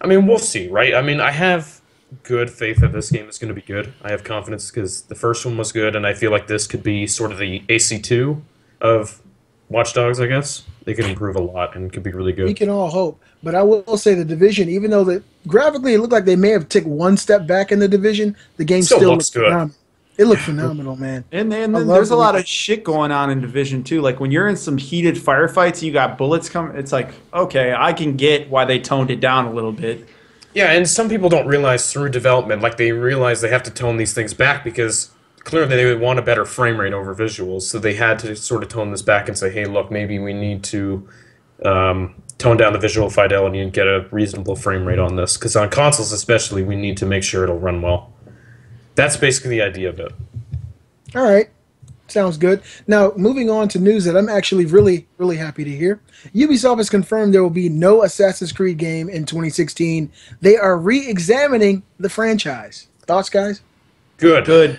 I mean, we'll see, right? I mean, I have good faith that this game is going to be good. I have confidence because the first one was good, and I feel like this could be sort of the A C two of Watch Dogs, I guess. They could improve a lot and could be really good. We can all hope. But I will say the Division, even though the, graphically it looked like they may have taken one step back in the Division, the game still, still looks good. Phenomenal. It looked phenomenal, man. And then, and then there's a lot of shit going on in Division two. Like when you're in some heated firefights, you got bullets coming. It's like, okay, I can get why they toned it down a little bit. Yeah, and some people don't realize through development, like they realize they have to tone these things back because clearly they would want a better frame rate over visuals, so they had to sort of tone this back and say, hey, look, maybe we need to um, tone down the visual fidelity and get a reasonable frame rate on this, because on consoles especially, we need to make sure it'll run well. That's basically the idea of it. All right. Sounds good. Now, moving on to news that I'm actually really, really happy to hear. Ubisoft has confirmed there will be no Assassin's Creed game in twenty sixteen. They are re-examining the franchise. Thoughts, guys? Good. Good.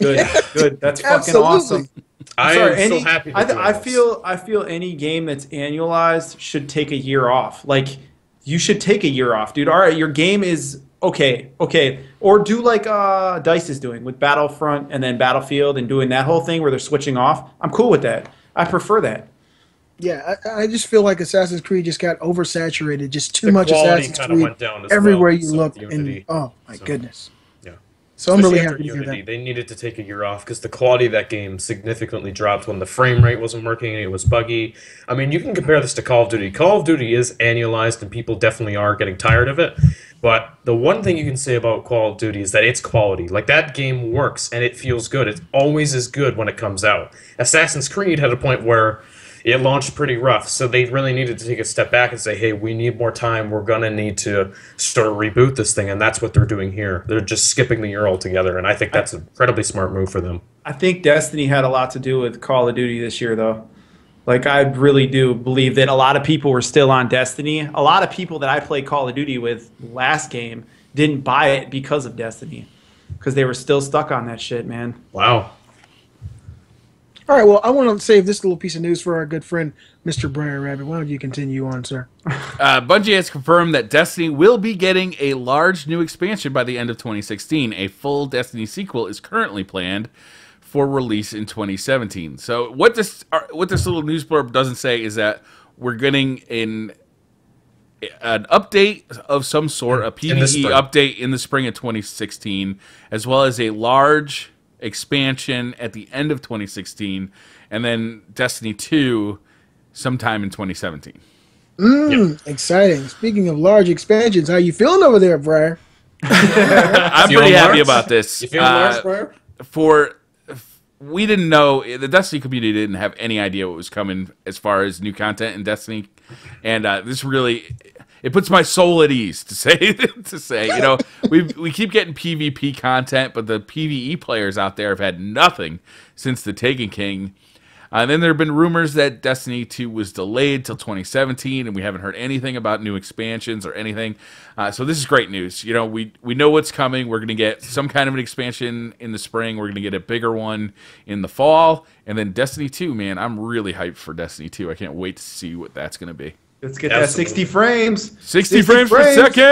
Good. Good. That's fucking awesome. I'm sorry, I am any, so happy to I, th I feel I feel any game that's annualized should take a year off. Like, you should take a year off, dude. All right, your game is... Okay, okay. Or do like uh, DICE is doing with Battlefront and then Battlefield and doing that whole thing where they're switching off. I'm cool with that. I prefer that. Yeah, I, I just feel like Assassin's Creed just got oversaturated. Just too the much Assassin's Creed went down everywhere well, you look. And, oh, my so, goodness. Yeah. So I'm Especially really happy to Unity, hear that. They needed to take a year off because the quality of that game significantly dropped when the frame rate wasn't working and it was buggy. I mean, you can compare this to Call of Duty. Call of Duty is annualized and people definitely are getting tired of it. But the one thing you can say about Call of Duty is that it's quality. Like, that game works, and it feels good. It always is good when it comes out. Assassin's Creed had a point where it launched pretty rough, so they really needed to take a step back and say, hey, we need more time. We're going to need to sort of reboot this thing, and that's what they're doing here. They're just skipping the year altogether, and I think that's an incredibly smart move for them. I think Destiny had a lot to do with Call of Duty this year, though. Like, I really do believe that a lot of people were still on Destiny. A lot of people that I played Call of Duty with last game didn't buy it because of Destiny, because they were still stuck on that shit, man. Wow. All right, well, I want to save this little piece of news for our good friend, Mister Briar Rabbit. Why don't you continue on, sir? uh, Bungie has confirmed that Destiny will be getting a large new expansion by the end of twenty sixteen. A full Destiny sequel is currently planned for release in twenty seventeen. So what this what this little news blurb doesn't say is that we're getting an an update of some sort, a P V E update in the spring of twenty sixteen, as well as a large expansion at the end of twenty sixteen, and then Destiny two sometime in twenty seventeen. Mm, yep. Exciting. Speaking of large expansions, how you feeling over there, Briar? I'm pretty happy about this. You feeling large, Briar? For we didn't know, the Destiny community didn't have any idea what was coming as far as new content in Destiny, and uh, this really, it puts my soul at ease to say, to say, you know, we we keep getting PvP content, but the PvE players out there have had nothing since the Taken King, uh, and then there have been rumors that Destiny two was delayed till twenty seventeen, and we haven't heard anything about new expansions or anything, uh, so this is great news. You know, we, we know what's coming. We're going to get some kind of an expansion in the spring, we're going to get a bigger one in the fall, and then Destiny two, man, I'm really hyped for Destiny two. I can't wait to see what that's going to be. Let's get Absolutely. that sixty frames. sixty, sixty frames, frames per second.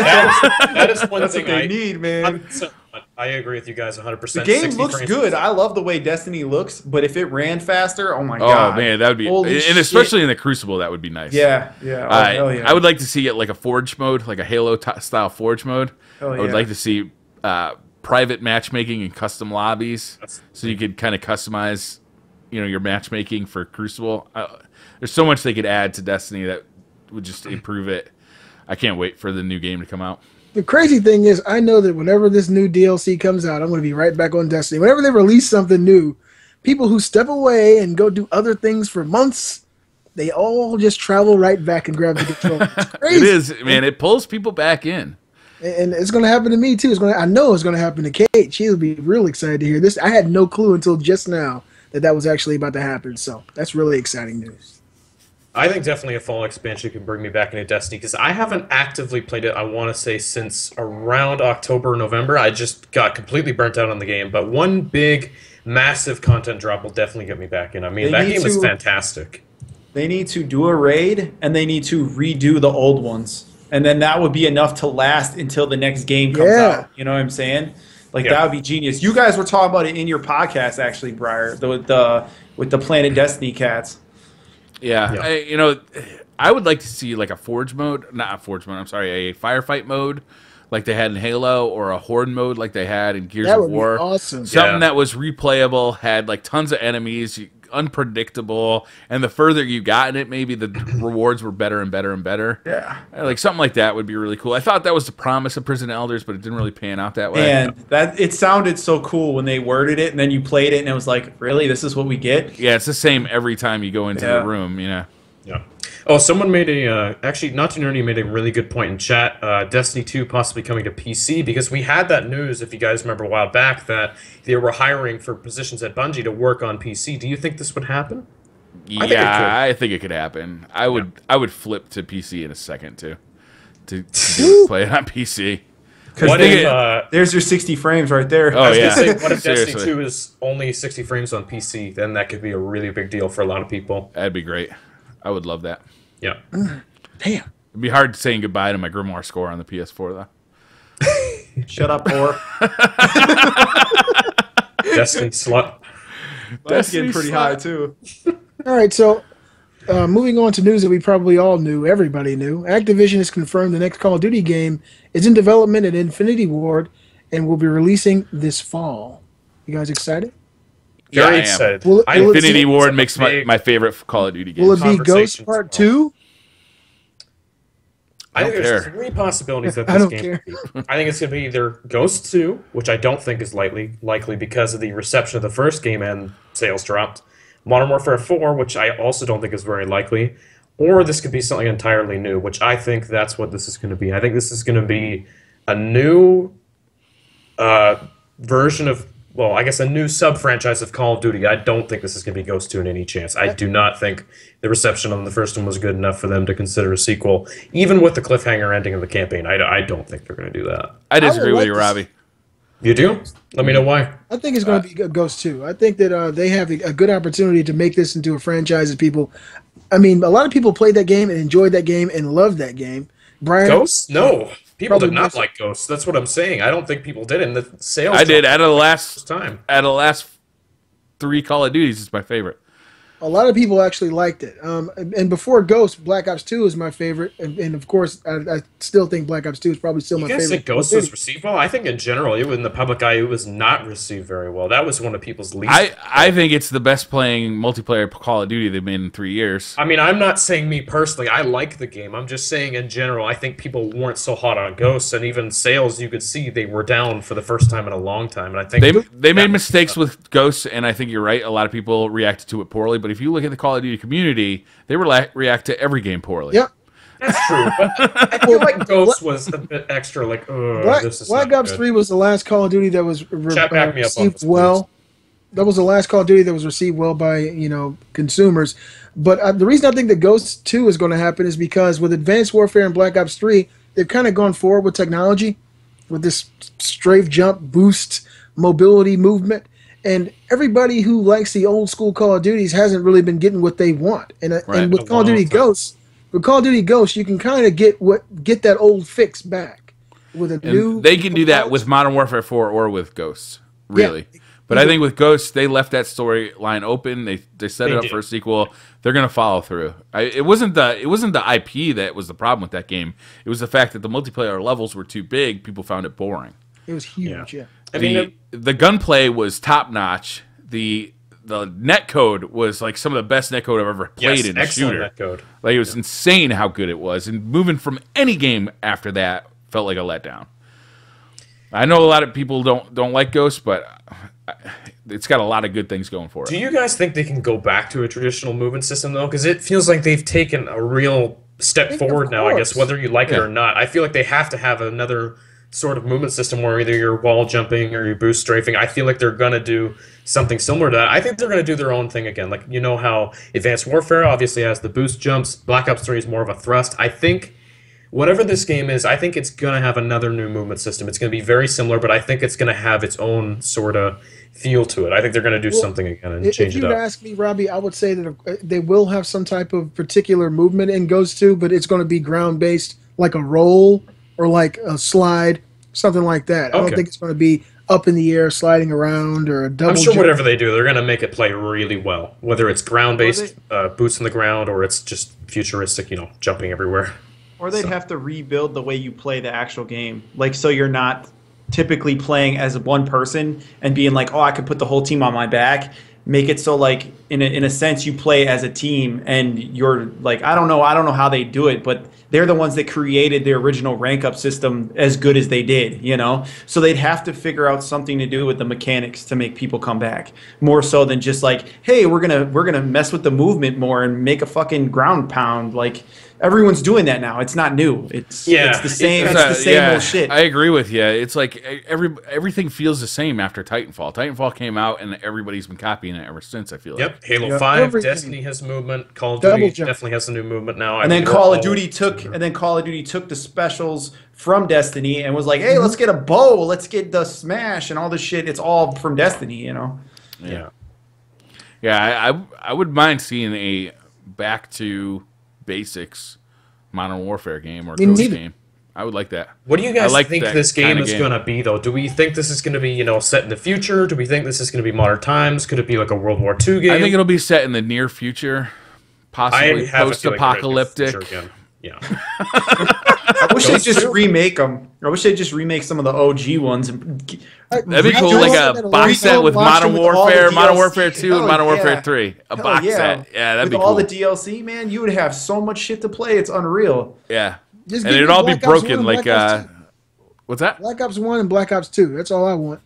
that, is, that is one That's thing what they I need, man. So, I agree with you guys one hundred percent. The game looks good. I love the way Destiny looks, but if it ran faster, oh my oh, god. Oh man, that would be Holy and shit. especially in the Crucible, that would be nice. Yeah, yeah. Oh, uh, hell yeah. I would like to see it like a Forge mode, like a Halo style Forge mode. Oh, yeah. I would like to see uh, private matchmaking and custom lobbies, That's so you could kind of customize, you know, your matchmaking for Crucible. Uh, There's so much they could add to Destiny that would just improve it. I can't wait for the new game to come out. The crazy thing is, I know that whenever this new D L C comes out, I'm going to be right back on Destiny. Whenever they release something new, people who step away and go do other things for months, they all just travel right back and grab the controller. It's crazy. It is, man. It pulls people back in. And it's going to happen to me, too. It's going to, I know it's going to happen to Kate. She'll be real excited to hear this. I had no clue until just now that that was actually about to happen. So that's really exciting news. I think definitely a fall expansion can bring me back into Destiny, because I haven't actively played it, I want to say, since around October or November. I just got completely burnt out on the game, but one big, massive content drop will definitely get me back in. I mean, that game is fantastic. They need to do a raid, and they need to redo the old ones, and then that would be enough to last until the next game comes yeah. out. You know what I'm saying? Like, yeah. that would be genius. You guys were talking about it in your podcast, actually, Briar, the, the, with the Planet Destiny cats. Yeah, yeah. I, you know, I would like to see like a forge mode, not a forge mode, I'm sorry, a firefight mode like they had in Halo, or a horde mode like they had in Gears of War. That would be awesome. Something yeah. that was replayable, had like tons of enemies, unpredictable, and the further you got in it, maybe the rewards were better and better and better. Yeah. Like something like that would be really cool. I thought that was the promise of Prison Elders, but it didn't really pan out that way. And that it sounded so cool when they worded it, and then you played it and it was like, really? This is what we get? Yeah, it's the same every time you go into yeah. the room, you know. Yeah. Oh, someone made a, uh, actually, Not Too Nerdy made a really good point in chat, uh, Destiny two possibly coming to P C, because we had that news, if you guys remember a while back, that they were hiring for positions at Bungie to work on P C. Do you think this would happen? Yeah, I think it could, I think it could happen. I would yeah. I would flip to P C in a second, too, to, to play it on P C. What if, it, uh, there's your sixty frames right there. Oh, I was yeah. gonna say, what if Destiny two is only sixty frames on P C? Then that could be a really big deal for a lot of people. That'd be great. I would love that. Yeah. Damn. It'd be hard saying goodbye to my Grimoire score on the P S four, though. Shut up, whore. Destiny slut. That's getting pretty high, too. All right, so uh, moving on to news that we probably all knew, everybody knew. Activision has confirmed the next Call of Duty game is in development at Infinity Ward and will be releasing this fall. You guys excited? Yeah, Very I excited. Will it, will Infinity it, Ward makes my, my favorite Call of Duty game. Will it be Ghost Part Two? I, I don't think care. There's three possibilities that this I don't game. Care. I think it's going to be either Ghost Two, which I don't think is likely, likely because of the reception of the first game and sales dropped. Modern Warfare Four, which I also don't think is very likely, or this could be something entirely new, which I think that's what this is going to be. I think this is going to be a new uh, version of. Well, I guess a new sub-franchise of Call of Duty. I don't think this is going to be Ghost two in any chance. I do not think the reception on the first one was good enough for them to consider a sequel, even with the cliffhanger ending of the campaign. I, I don't think they're going to do that. I disagree I like with you, this. Robbie. You do? Let me know why. I think it's going to be Ghost two. I think that uh, they have a good opportunity to make this into a franchise that people... I mean, a lot of people played that game and enjoyed that game and loved that game. Brian, Ghost? No. People Probably did not like Ghosts. That's what I'm saying. I don't think people did. And the sales. I did. Out of the last time, out of the last three Call of Duties, it's my favorite. A lot of people actually liked it. Um, and before Ghosts, Black Ops two is my favorite. And, and of course, I, I still think Black Ops two is probably still you my favorite. You guys think Ghosts was received well? I think in general, it was in the public eye, it was not received very well. That was one of people's least. I, I think it's the best playing multiplayer Call of Duty they've made in three years. I mean, I'm not saying me personally. I like the game. I'm just saying in general, I think people weren't so hot on Ghosts. And even sales, you could see they were down for the first time in a long time. And I think They, they made mistakes with Ghosts, and I think you're right. A lot of people reacted to it poorly. But if you look at the Call of Duty community, they react to every game poorly. Yep. That's true. But I feel like Ghost was a bit extra. Like, Black, this is Black Ops three was the last Call of Duty that was re uh, received well. That was the last Call of Duty that was received well by you know consumers. But uh, the reason I think that Ghost two is going to happen is because with Advanced Warfare and Black Ops three, they've kind of gone forward with technology, with this strafe jump, boost, mobility, movement. And everybody who likes the old school Call of Duties hasn't really been getting what they want. And, uh, right, and with Call of Duty Ghosts, with Call of Duty Ghosts, you can kind of get what get that old fix back with a and new. They can approach. do that with Modern Warfare four or with Ghosts, really. Yeah. But I think with Ghosts, they left that storyline open. They they set they it up did. for a sequel. They're gonna follow through. I, it wasn't the it wasn't the I P that was the problem with that game. It was the fact that the multiplayer levels were too big. People found it boring. It was huge. Yeah. yeah. I mean, the, the gunplay was top notch. The the netcode was like some of the best netcode I've ever played yes, in a shooter. Netcode. Like it was yeah. insane how good it was. And moving from any game after that felt like a letdown. I know a lot of people don't don't like Ghosts, but it's got a lot of good things going for it. Do you guys think they can go back to a traditional movement system though? Because it feels like they've taken a real step forward now. I guess whether you like yeah. it or not, I feel like they have to have another sort of movement system where either you're wall jumping or you're boost strafing. I feel like they're going to do something similar to that. I think they're going to do their own thing again. Like, you know how Advanced Warfare obviously has the boost jumps. Black Ops three is more of a thrust. I think whatever this game is, I think it's going to have another new movement system. It's going to be very similar, but I think it's going to have its own sort of feel to it. I think they're going to do well, something again and change it up. If you ask me, Robbie, I would say that they will have some type of particular movement in Ghost two, but it's going to be ground-based, like a roll or like a slide, something like that. Okay. I don't think it's going to be up in the air, sliding around, or a double I'm sure jump. Whatever they do, they're going to make it play really well, whether it's ground-based, uh, boots on the ground, or it's just futuristic, you know, jumping everywhere. Or they'd so. have to rebuild the way you play the actual game. Like, so you're not typically playing as one person and being like, oh, I could put the whole team on my back. make it so, like, in a, in a sense, you play as a team, and you're like, I don't know, I don't know how they do it, but they're the ones that created the original rank up system as good as they did, you know? So they'd have to figure out something to do with the mechanics to make people come back, more so than just like, hey, we're gonna we're gonna mess with the movement more and make a fucking ground pound. Like, everyone's doing that now. It's not new. It's yeah, it's the same. It's, it's, it's the same yeah, old shit. I agree with you. It's like every everything feels the same after Titanfall. Titanfall came out, and everybody's been copying it ever since. I feel. Like. Yep. Halo yep. five, everything. Destiny has movement. Call of Double Duty jump. definitely has a new movement now. And I then Call of Duty took. And then Call of Duty took the specials from Destiny and was like, hey, let's get a bow, let's get the smash and all this shit. It's all from Destiny, you know? Yeah. Yeah, I, I would mind seeing a back to basics Modern Warfare game or Ghost game. I would like that. What do you guys like think this game is going to be, though? Do we think this is going to be, you know, set in the future? Do we think this is going to be modern times? Could it be like a World War Two game? I think it'll be set in the near future, possibly post-apocalyptic. Yeah. I wish they'd just remake them. I wish they'd just remake some of the O G ones. That'd be cool, like a box set with Modern Warfare, Modern Warfare two, and Modern Warfare three. A box set. Yeah, that'd be cool. With all the D L C, man, you would have so much shit to play. It's unreal. Yeah. And it'd all be broken. Like, uh, what's that? Black Ops one and Black Ops two. That's all I want.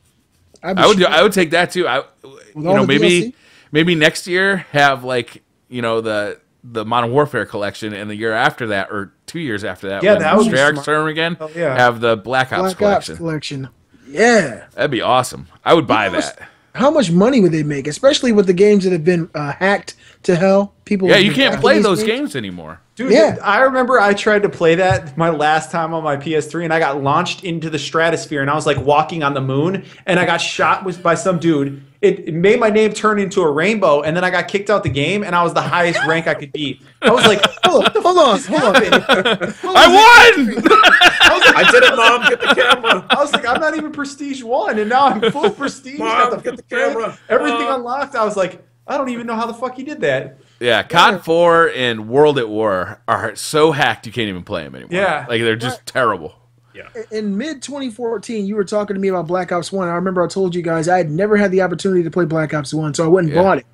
I would. I would take that too. I, you know, maybe, maybe next year have like, you know, the. the Modern Warfare collection, and the year after that, or two years after that, yeah, that was Treyarch's term again. Oh, yeah. Have the Black Ops Black collection. Ops collection, yeah, that'd be awesome. I would buy how that. Much, how much money would they make, especially with the games that have been uh, hacked to hell? People, yeah, you can't play those games. games anymore, dude. Yeah, I remember I tried to play that my last time on my P S three, and I got launched into the stratosphere, and I was like walking on the moon, and I got shot with by some dude. It made my name turn into a rainbow, and then I got kicked out the game, and I was the highest rank I could be. I was like, hold on, hold on, hold on. Hold on I won! I, was like, I did it, Mom. Get the camera. I was like, I'm not even Prestige one, and now I'm full Prestige. Mom, the get the camera. Everything Mom. unlocked. I was like, I don't even know how the fuck he did that. Yeah, C O D four and World at War are so hacked you can't even play them anymore. Yeah. Like, they're just what? terrible. Yeah. In mid twenty fourteen, you were talking to me about Black Ops one. I remember I told you guys I had never had the opportunity to play Black Ops one, so I went and yeah. bought it.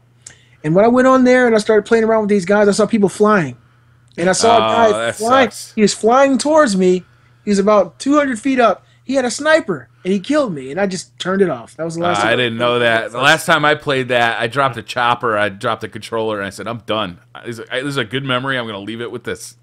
And when I went on there and I started playing around with these guys, I saw people flying. And I saw oh, a guy flying. Sucks. He was flying towards me. He was about two hundred feet up. He had a sniper, and he killed me, and I just turned it off. That was the last uh, time. I didn't know that. The last time I played that, I dropped a chopper, I dropped a controller, and I said, I'm done. This is a good memory. I'm going to leave it with this.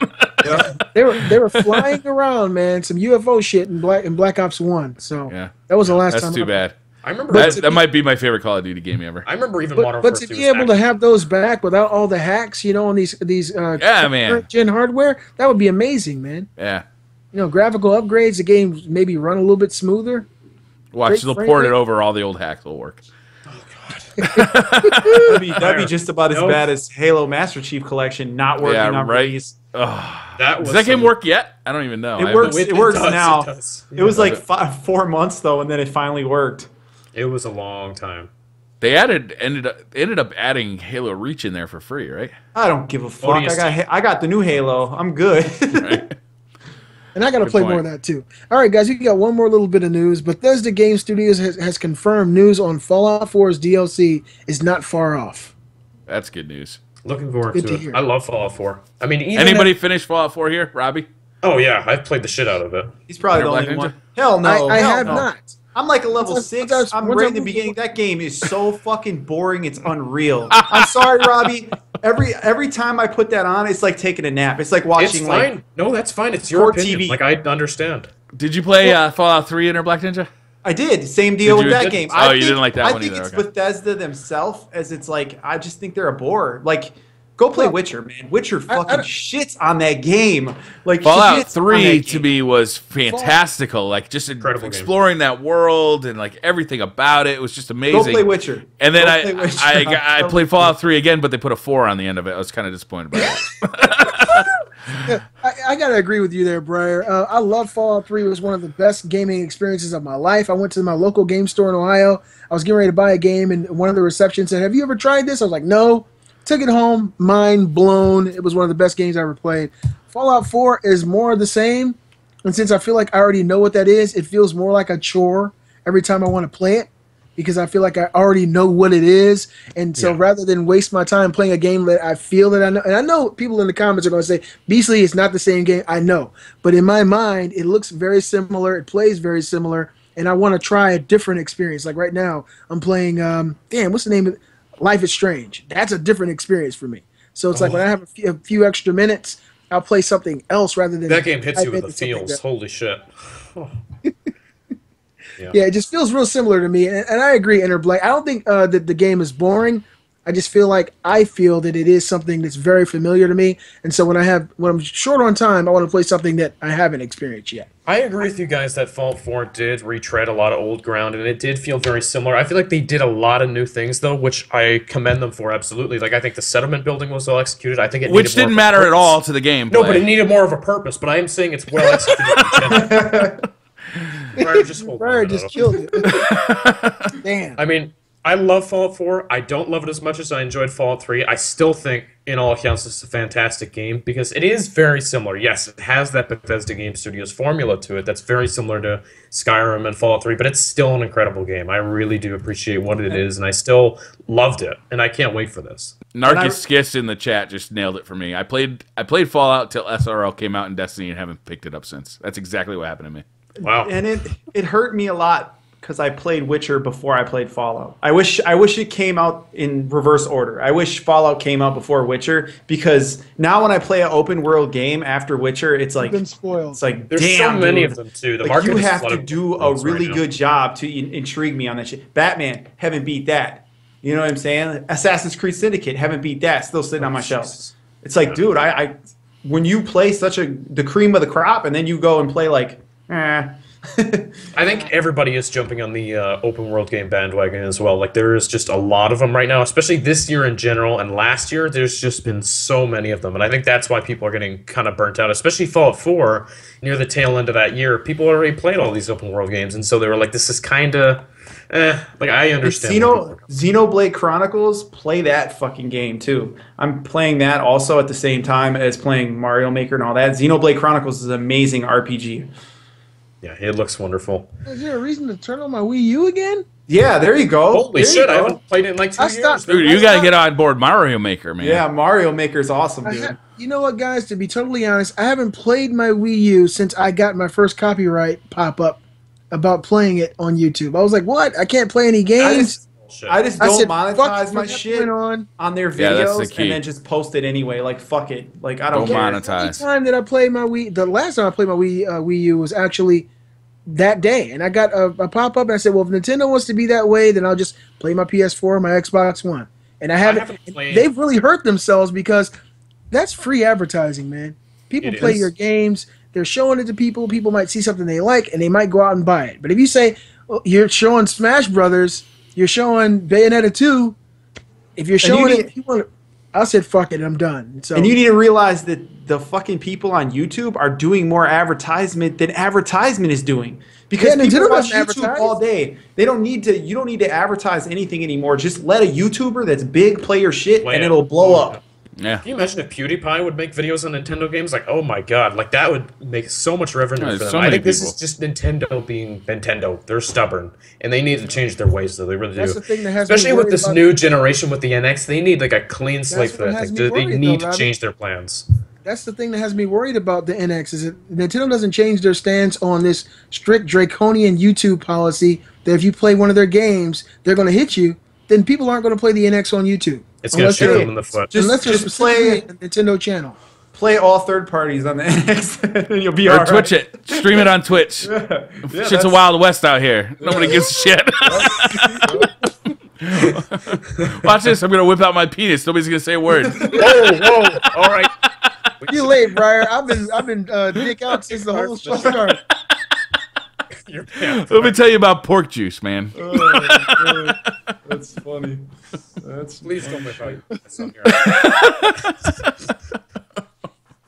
Yeah. they were they were flying around, man. Some U F O shit in Black in Black Ops one. So yeah. that was the last That's time. That's too I bad. I remember that, that be, might be my favorite Call of Duty game ever. I remember even but, Modern Warfare. But to be able to have those back without all the hacks, you know, on these these uh, yeah, man. gen hardware, that would be amazing, man. Yeah. You know, graphical upgrades. The game maybe run a little bit smoother. Watch, they'll port it over. All the old hacks will work. Oh god, that'd, be, that'd be just about as nope. bad as Halo Master Chief Collection not working yeah, on right. release. Oh, that was does that game some... work yet? I don't even know. It works. It, it works does, now. It, does. it was like five, four months though, and then it finally worked. It was a long time. They added ended up ended up adding Halo Reach in there for free, right? I don't give a fuck. O D S T. I got I got the new Halo. I'm good. Right. And I got to play point. more of that, too. All right, guys, we got one more little bit of news. Bethesda Game Studios has, has confirmed news on Fallout four's D L C is not far off. That's good news. Looking forward to, to it. Hear. I love Fallout four. I mean, even Anybody if... finish Fallout four here, Robbie? Oh, yeah. I've played the shit out of it. He's probably Interblack the only one. Hell no. I, I hell have no. not. I'm like a level that's, six. That's, I'm right in the beginning. That game is so fucking boring. It's unreal. I'm sorry, Robbie. Every every time I put that on, it's like taking a nap. It's like watching. It's fine. Like, no, that's fine. It's your opinion. T V. Like, I understand. Did you play well, uh, Fallout three Interblack Ninja? I did. Same deal did with that did? game. Oh, I you think, didn't like that I one I think either. it's okay. Bethesda themselves, as it's like, I just think they're a bore. Like, go play well, Witcher, man. Witcher fucking I, I shits on that game. Like, Fallout three, to me, was fantastical. Fallout. Like, just Incredible exploring game. that world and, like, everything about it. It was just amazing. Go play Witcher. And then I, Witcher. I, I, I played Fallout three again, but they put a four on the end of it. I was kind of disappointed by it. Yeah, I, I got to agree with you there, Briar. Uh, I love Fallout three. It was one of the best gaming experiences of my life. I went to my local game store in Ohio. I was getting ready to buy a game, and one of the receptions said, have you ever tried this? I was like, no. Took it home, mind blown. It was one of the best games I ever played. Fallout four is more of the same, and since I feel like I already know what that is, it feels more like a chore every time I want to play it. because I feel like I already know what it is. And so yeah. rather than waste my time playing a game that I feel that I know, and I know people in the comments are going to say, Beastly, it's not the same game, I know. But in my mind, it looks very similar, it plays very similar, and I want to try a different experience. Like right now, I'm playing, um, damn, what's the name of it? Life is Strange. That's a different experience for me. So it's oh. like when I have a few, a few extra minutes, I'll play something else rather than... That game hits you with the feels. Holy shit. Oh. Yeah. yeah, it just feels real similar to me, and, and I agree, Interblack. I don't think uh, that the game is boring. I just feel like I feel that it is something that's very familiar to me, and so when I have when I'm short on time, I want to play something that I haven't experienced yet. I agree with you guys that Fallout four did retread a lot of old ground, and it did feel very similar. I feel like they did a lot of new things, though, which I commend them for, absolutely. Like, I think the settlement building was well executed. I think it Which didn't matter purpose. at all to the game. No, but it needed more of a purpose, but I am saying it's well executed. Briar just, Briar just killed it. Damn. I mean, I love Fallout four. I don't love it as much as I enjoyed Fallout three. I still think, in all accounts, it's a fantastic game because it is very similar. Yes, it has that Bethesda Game Studios formula to it that's very similar to Skyrim and Fallout three, but it's still an incredible game. I really do appreciate what it is, and I still loved it, and I can't wait for this. Narcus Skiss in the chat just nailed it for me. I played, I played Fallout till S R L came out in Destiny and haven't picked it up since. That's exactly what happened to me. Wow. And it it hurt me a lot because I played Witcher before I played Fallout. I wish I wish it came out in reverse order. I wish Fallout came out before Witcher, because now when I play an open world game after Witcher, it's like been spoiled. It's like there's damn, so many dude. of them too. The like, you have to do a really right good job to in intrigue me on that shit. Batman, haven't beat that. You know what I'm saying? Assassin's Creed Syndicate, haven't beat that. Still sitting oh, on my shelf. It's like, yeah. dude, I, I when you play such a the cream of the crop and then you go and play like. I think everybody is jumping on the uh, open world game bandwagon as well. Like, there is just a lot of them right now, especially this year in general, and last year there's just been so many of them, and I think that's why people are getting kind of burnt out, especially Fallout four near the tail end of that year. People already played all these open world games, and so they were like, this is kind of eh. Like, I understand. Xeno, Xenoblade Chronicles, play that fucking game too. I'm playing that also at the same time as playing Mario Maker and all that. Xenoblade Chronicles is an amazing R P G. Yeah, it looks wonderful. Is there a reason to turn on my Wii U again? Yeah, there you go. Holy there shit, go. I haven't played it in like two I years. Stopped, dude, you got to get on board Mario Maker, man. Yeah, Mario Maker's awesome, dude. You know what, guys? To be totally honest, I haven't played my Wii U since I got my first copyright pop-up about playing it on YouTube. I was like, what? I can't play any games? I just, I just don't I said, monetize my shit on. on their videos yeah, that's the key. And then just post it anyway. Like, fuck it. Like, I don't, don't care. Monetize. The, time that I played my Wii, the last time I played my Wii, uh, Wii U was actually... that day, and I got a, a pop-up, and I said, well, if Nintendo wants to be that way, then I'll just play my P S four, my Xbox One. And I haven't, I haven't played. They've really hurt themselves because that's free advertising, man. People it play is. your games, they're showing it to people, people might see something they like, and they might go out and buy it. But if you say, well, you're showing Smash Brothers, you're showing Bayonetta two, if you're showing you it, if you want to, I said, fuck it, I'm done. So, and you need to realize that the fucking people on YouTube are doing more advertisement than advertisement is doing. Because yeah, people watch YouTube advertise. all day. They don't need to, you don't need to advertise anything anymore. Just let a YouTuber that's big play your shit play and it. it'll blow up. Yeah. Can you imagine if PewDiePie would make videos on Nintendo games? Like, oh my god, like that would make so much revenue yeah, for them. So I think people. this is just Nintendo being Nintendo. They're stubborn, and they need to change their ways, though. They really That's do. The thing that has Especially with this new generation with the N X, they need like a clean That's slate for that. Like, worried, they need though, to change their plans. That's the thing that has me worried about the N X, is that Nintendo doesn't change their stance on this strict draconian YouTube policy that if you play one of their games, they're going to hit you, then people aren't going to play the N X on YouTube. It's going to shoot them in the foot. Just, Unless just play the Nintendo channel. Play all third parties on the N X, and you'll be or all right. Or Twitch it. Stream it on Twitch. Yeah. Yeah, Shit's a Wild West out here. Yeah. Nobody gives a shit. Watch this. I'm going to whip out my penis. Nobody's going to say a word. Whoa, whoa. All right. You're late, Briar. I've been, I've been uh, dick out since the whole show started. Let me tell you about pork juice, man. Oh, that's funny. That's Please funny. don't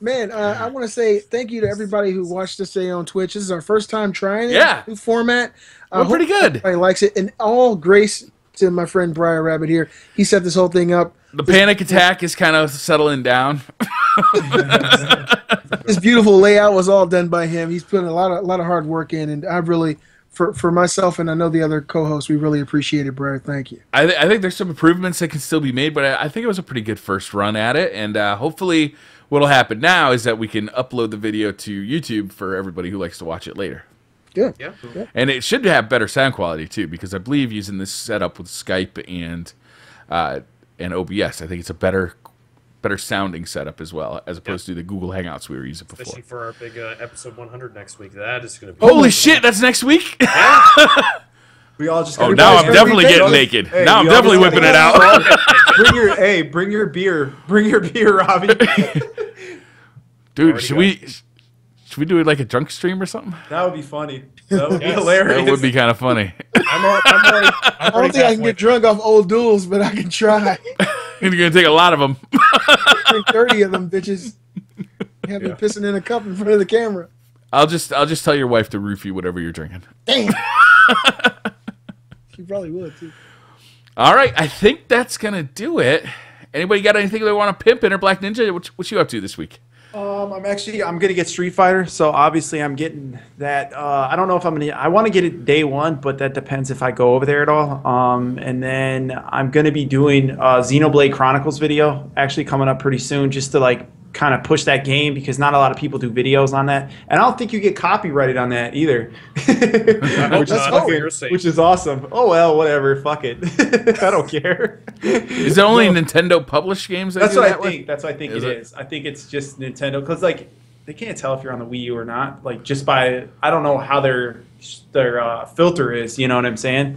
make Man, uh, I want to say thank you to everybody who watched this day on Twitch. This is our first time trying it. Yeah. New format. We're uh, pretty good. Everybody likes it. And all grace to my friend Briar Rabbit here. He set this whole thing up. The panic attack is kind of settling down. This beautiful layout was all done by him. He's putting a lot of a lot of hard work in, and I really for for myself and I know the other co-hosts, we really appreciate it, bro. Thank you. I, th I think there's some improvements that can still be made, but I, I think it was a pretty good first run at it, and uh, hopefully what'll happen now is that we can upload the video to YouTube for everybody who likes to watch it later. Good. Yeah. Good. And it should have better sound quality too, because I believe using this setup with Skype and uh, and O B S, I think it's a better better sounding setup as well, as opposed yeah. to the Google Hangouts we were using before. Especially for our big uh, episode one hundred next week. That is going to be... Holy shit, that's next week? Yeah. We all just... Oh, now I'm definitely getting naked. Hey, now I'm definitely whipping it out. Bring your, hey, bring your beer. Bring your beer, Robbie. Dude, Already should gone. we... Should we do it like a drunk stream or something? That would be funny. That would yes. be hilarious. That would be kind of funny. I'm all, I'm all, I'm I don't think I can get drunk off old duels, but I can try. You're going to take a lot of them. thirty of them, bitches. You have yeah. me pissing in a cup in front of the camera. I'll just I'll just tell your wife to roofie whatever you're drinking. Damn. She probably would, too. All right. I think that's going to do it. Anybody got anything they want to pimp? Interblack Ninja, what, what you up to this week? Um, I'm actually I'm gonna get Street Fighter, so obviously I'm getting that. Uh, I don't know if I'm gonna. I want to get it day one, but that depends if I go over there at all. Um, and then I'm gonna be doing uh, Xenoblade Chronicles video actually coming up pretty soon, just to like kind of push that game because not a lot of people do videos on that, and I don't think you get copyrighted on that either, which, is fucking, which is awesome. Oh well, whatever, fuck it. I don't care. Is it only no. Nintendo published games? That that's do what that I think. With? That's what I think is it, it is. I think it's just Nintendo because like they can't tell if you're on the Wii U or not. Like just by I don't know how their their uh, filter is. You know what I'm saying?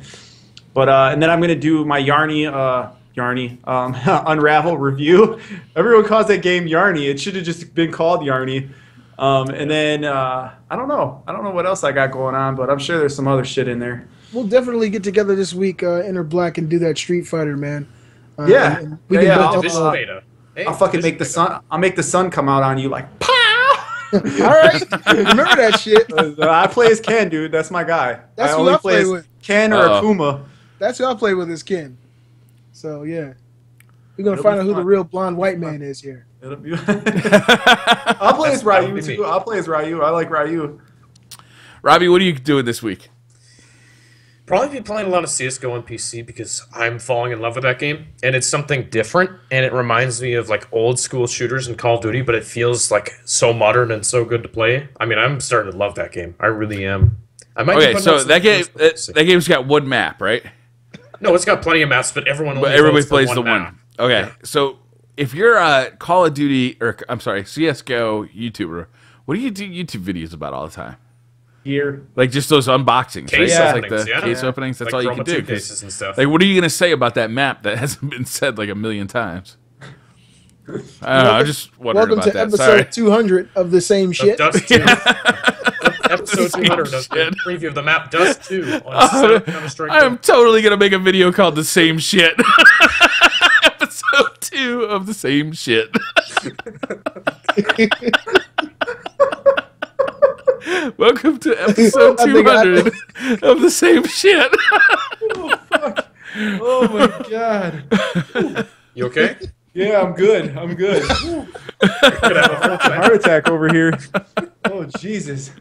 But uh, and then I'm gonna do my Yarny. Uh, Yarny, um, Unravel review. Everyone calls that game Yarny. It should have just been called Yarny. Um, and then uh, I don't know. I don't know what else I got going on, but I'm sure there's some other shit in there. We'll definitely get together this week, uh, Interblack, and do that Street Fighter, man. Uh, yeah, and we yeah, can yeah I'll, Division uh, beta. Hey, I'll fucking Division make the beta. sun. I'll make the sun come out on you like pow. All right, remember that shit. I play as Ken, dude. That's my guy. That's I who only I play, play as with. Ken or uh-oh. Akuma. That's who I play with is Ken. So, yeah. We're going to find out who fun. the real blonde white man is here. It'll be I'll play as Ryu, too. I'll play as Ryu. I like Ryu. Robbie, what are you doing this week? Probably be playing a lot of C S G O on P C because I'm falling in love with that game. And it's something different. And it reminds me of, like, old-school shooters in Call of Duty. But it feels, like, so modern and so good to play. I mean, I'm starting to love that game. I really am. I might okay, so that, game, that, that game's got one map, right? No, it's got plenty of maps, but everyone only but everybody plays one the map. one. Okay, yeah. So if you're a Call of Duty or I'm sorry, C S G O YouTuber, what do you do YouTube videos about all the time? Here, like just those unboxings, case right? openings, like the yeah. case yeah. openings. That's like all you can do. Cases and stuff. Like, what are you gonna say about that map that hasn't been said like a million times? I don't know. I just wondered about that. Welcome to episode two hundred of the same shit. Dust Episode two hundred does the preview of the map Dust two on uh, Counter-Strike. I am totally going to make a video called The Same Shit. Episode two of The Same Shit. Welcome to episode two hundred I I of The Same Shit. Oh, fuck. Oh, my God. You okay? Yeah, I'm good. I'm good. I'm going to have a heart attack over here. Oh, Jesus.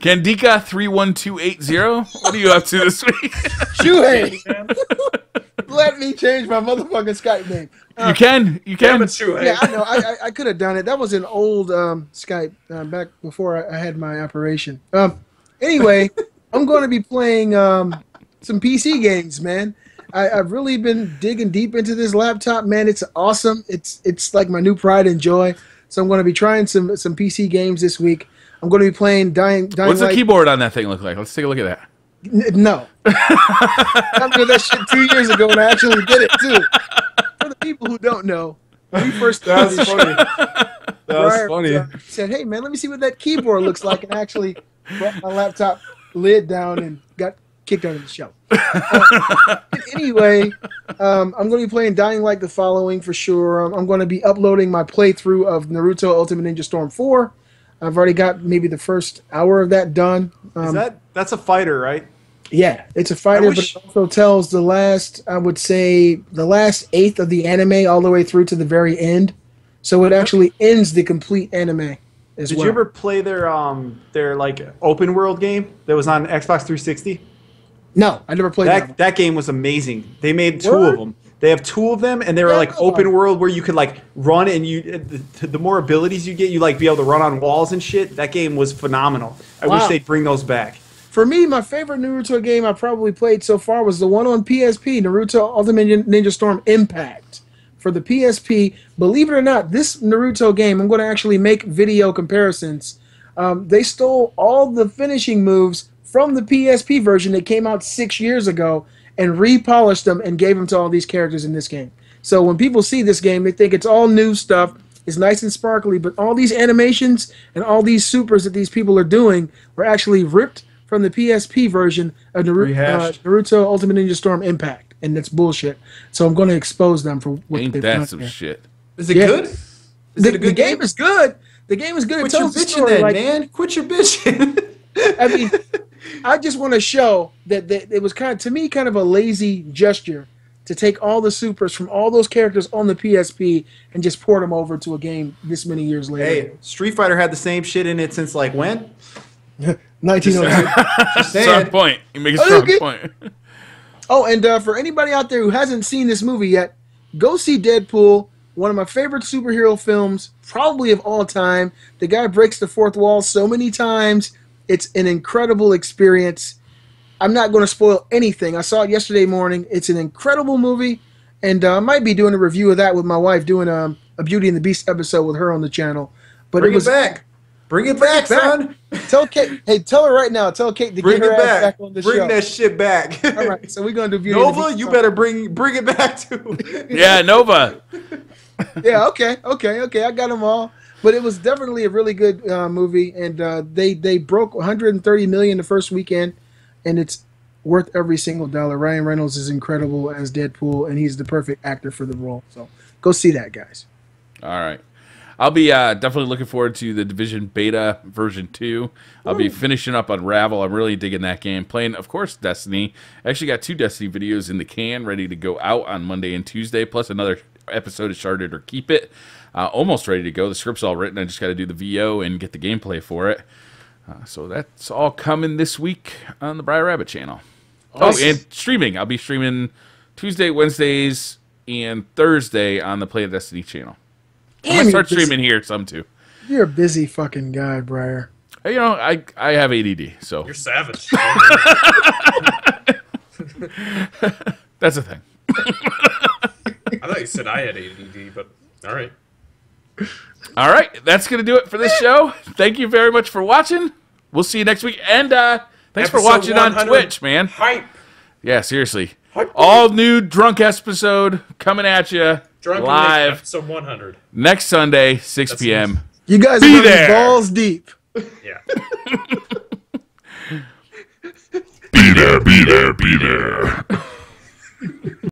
Candika three one two eight zero, what are you up to this week? Shuhei! Let me change my motherfucking Skype name. Uh, you can, you can. Yeah, I know, I, I, I could have done it. That was an old um, Skype uh, back before I, I had my operation. Um, anyway, I'm going to be playing um, some P C games, man. I, I've really been digging deep into this laptop, man. It's awesome. It's, it's like my new pride and joy. So I'm going to be trying some, some P C games this week. I'm going to be playing Dying, Dying What's Light. What's the keyboard on that thing look like? Let's take a look at that. N no. I did that shit two years ago, and I actually did it, too. For the people who don't know, when we first that was funny. That was funny. I said, hey, man, let me see what that keyboard looks like, and actually brought my laptop lid down and got kicked out of the show. Uh, anyway, um, I'm going to be playing Dying Light the following for sure. Um, I'm going to be uploading my playthrough of Naruto Ultimate Ninja Storm four. I've already got maybe the first hour of that done. Um, Is that that's a fighter, right? Yeah, it's a fighter, wish... but it also tells the last, I would say, the last eighth of the anime all the way through to the very end. So it actually ends the complete anime. As Did well. you ever play their um their like open world game that was on Xbox three sixty? No, I never played that. That, that game was amazing. They made two Word? of them. They have two of them, and they were yeah. like open world where you could like run, and you the, the more abilities you get, you like be able to run on walls and shit. That game was phenomenal. I wow. wish they'd bring those back. For me, my favorite Naruto game I probably played so far was the one on P S P, Naruto Ultimate Ninja Storm Impact. For the P S P, believe it or not, this Naruto game, I'm going to actually make video comparisons. Um, they stole all the finishing moves from the P S P version that came out six years ago and repolished them and gave them to all these characters in this game. So when people see this game, they think it's all new stuff. It's nice and sparkly, but all these animations and all these supers that these people are doing were actually ripped from the P S P version of Naruto, uh, Naruto Ultimate Ninja Storm Impact. And that's bullshit. So I'm going to expose them for what Ain't they've that done some here. shit. Is it yeah. good? Is the, it a good the game, game is good. The game is good. Quit it tells your bitching story, then, like, man. Quit your bitching. I mean, I just want to show that, that it was kind of, to me, kind of a lazy gesture to take all the supers from all those characters on the P S P and just port them over to a game this many years later. Hey, Street Fighter had the same shit in it since like when? nineteen oh eight. Strong point. You make a strong okay. point. Oh, and uh, for anybody out there who hasn't seen this movie yet, go see Deadpool, one of my favorite superhero films, probably of all time. The guy breaks the fourth wall so many times. It's an incredible experience. I'm not going to spoil anything. I saw it yesterday morning. It's an incredible movie, and uh, I might be doing a review of that with my wife, doing um, a Beauty and the Beast episode with her on the channel. But Bring it, was, it back. Bring it back, son. Tell Kate. Hey, tell her right now. Tell Kate to bring get her back. ass back on the bring show. Bring that shit back. All right, so we're gonna do Beauty Nova. You better bring bring it back too. Yeah, Nova. Yeah. Okay. Okay. Okay. I got them all. But it was definitely a really good uh, movie, and uh, they they broke one hundred thirty million dollars the first weekend, and it's worth every single dollar. Ryan Reynolds is incredible as Deadpool, and he's the perfect actor for the role. So go see that, guys. All right. I'll be uh, definitely looking forward to the Division Beta version two. I'll Ooh. be finishing up Unravel. I'm really digging that game. Playing, of course, Destiny. I actually got two Destiny videos in the can ready to go out on Monday and Tuesday, plus another episode of Sharded or Keep It. Uh, almost ready to go. The script's all written. I just got to do the V O and get the gameplay for it. Uh, so that's all coming this week on the Briar Rabbit channel. Oh, oh and streaming. I'll be streaming Tuesday, Wednesdays, and Thursday on the Play of Destiny channel. I'm gonna start streaming here some too. You're a busy fucking guy, Briar. You know, I I have A D D, so you're savage. That's a thing. I thought you said I had A D D, but all right, all right. That's gonna do it for this show. Thank you very much for watching. We'll see you next week, and uh, thanks episode for watching on Twitch, man. Hype. Yeah, seriously. Hype. All new drunk episode coming at you. Drunk live episode one hundred next Sunday, six P M You guys be there. Balls deep. Yeah. Be there, be there, be there.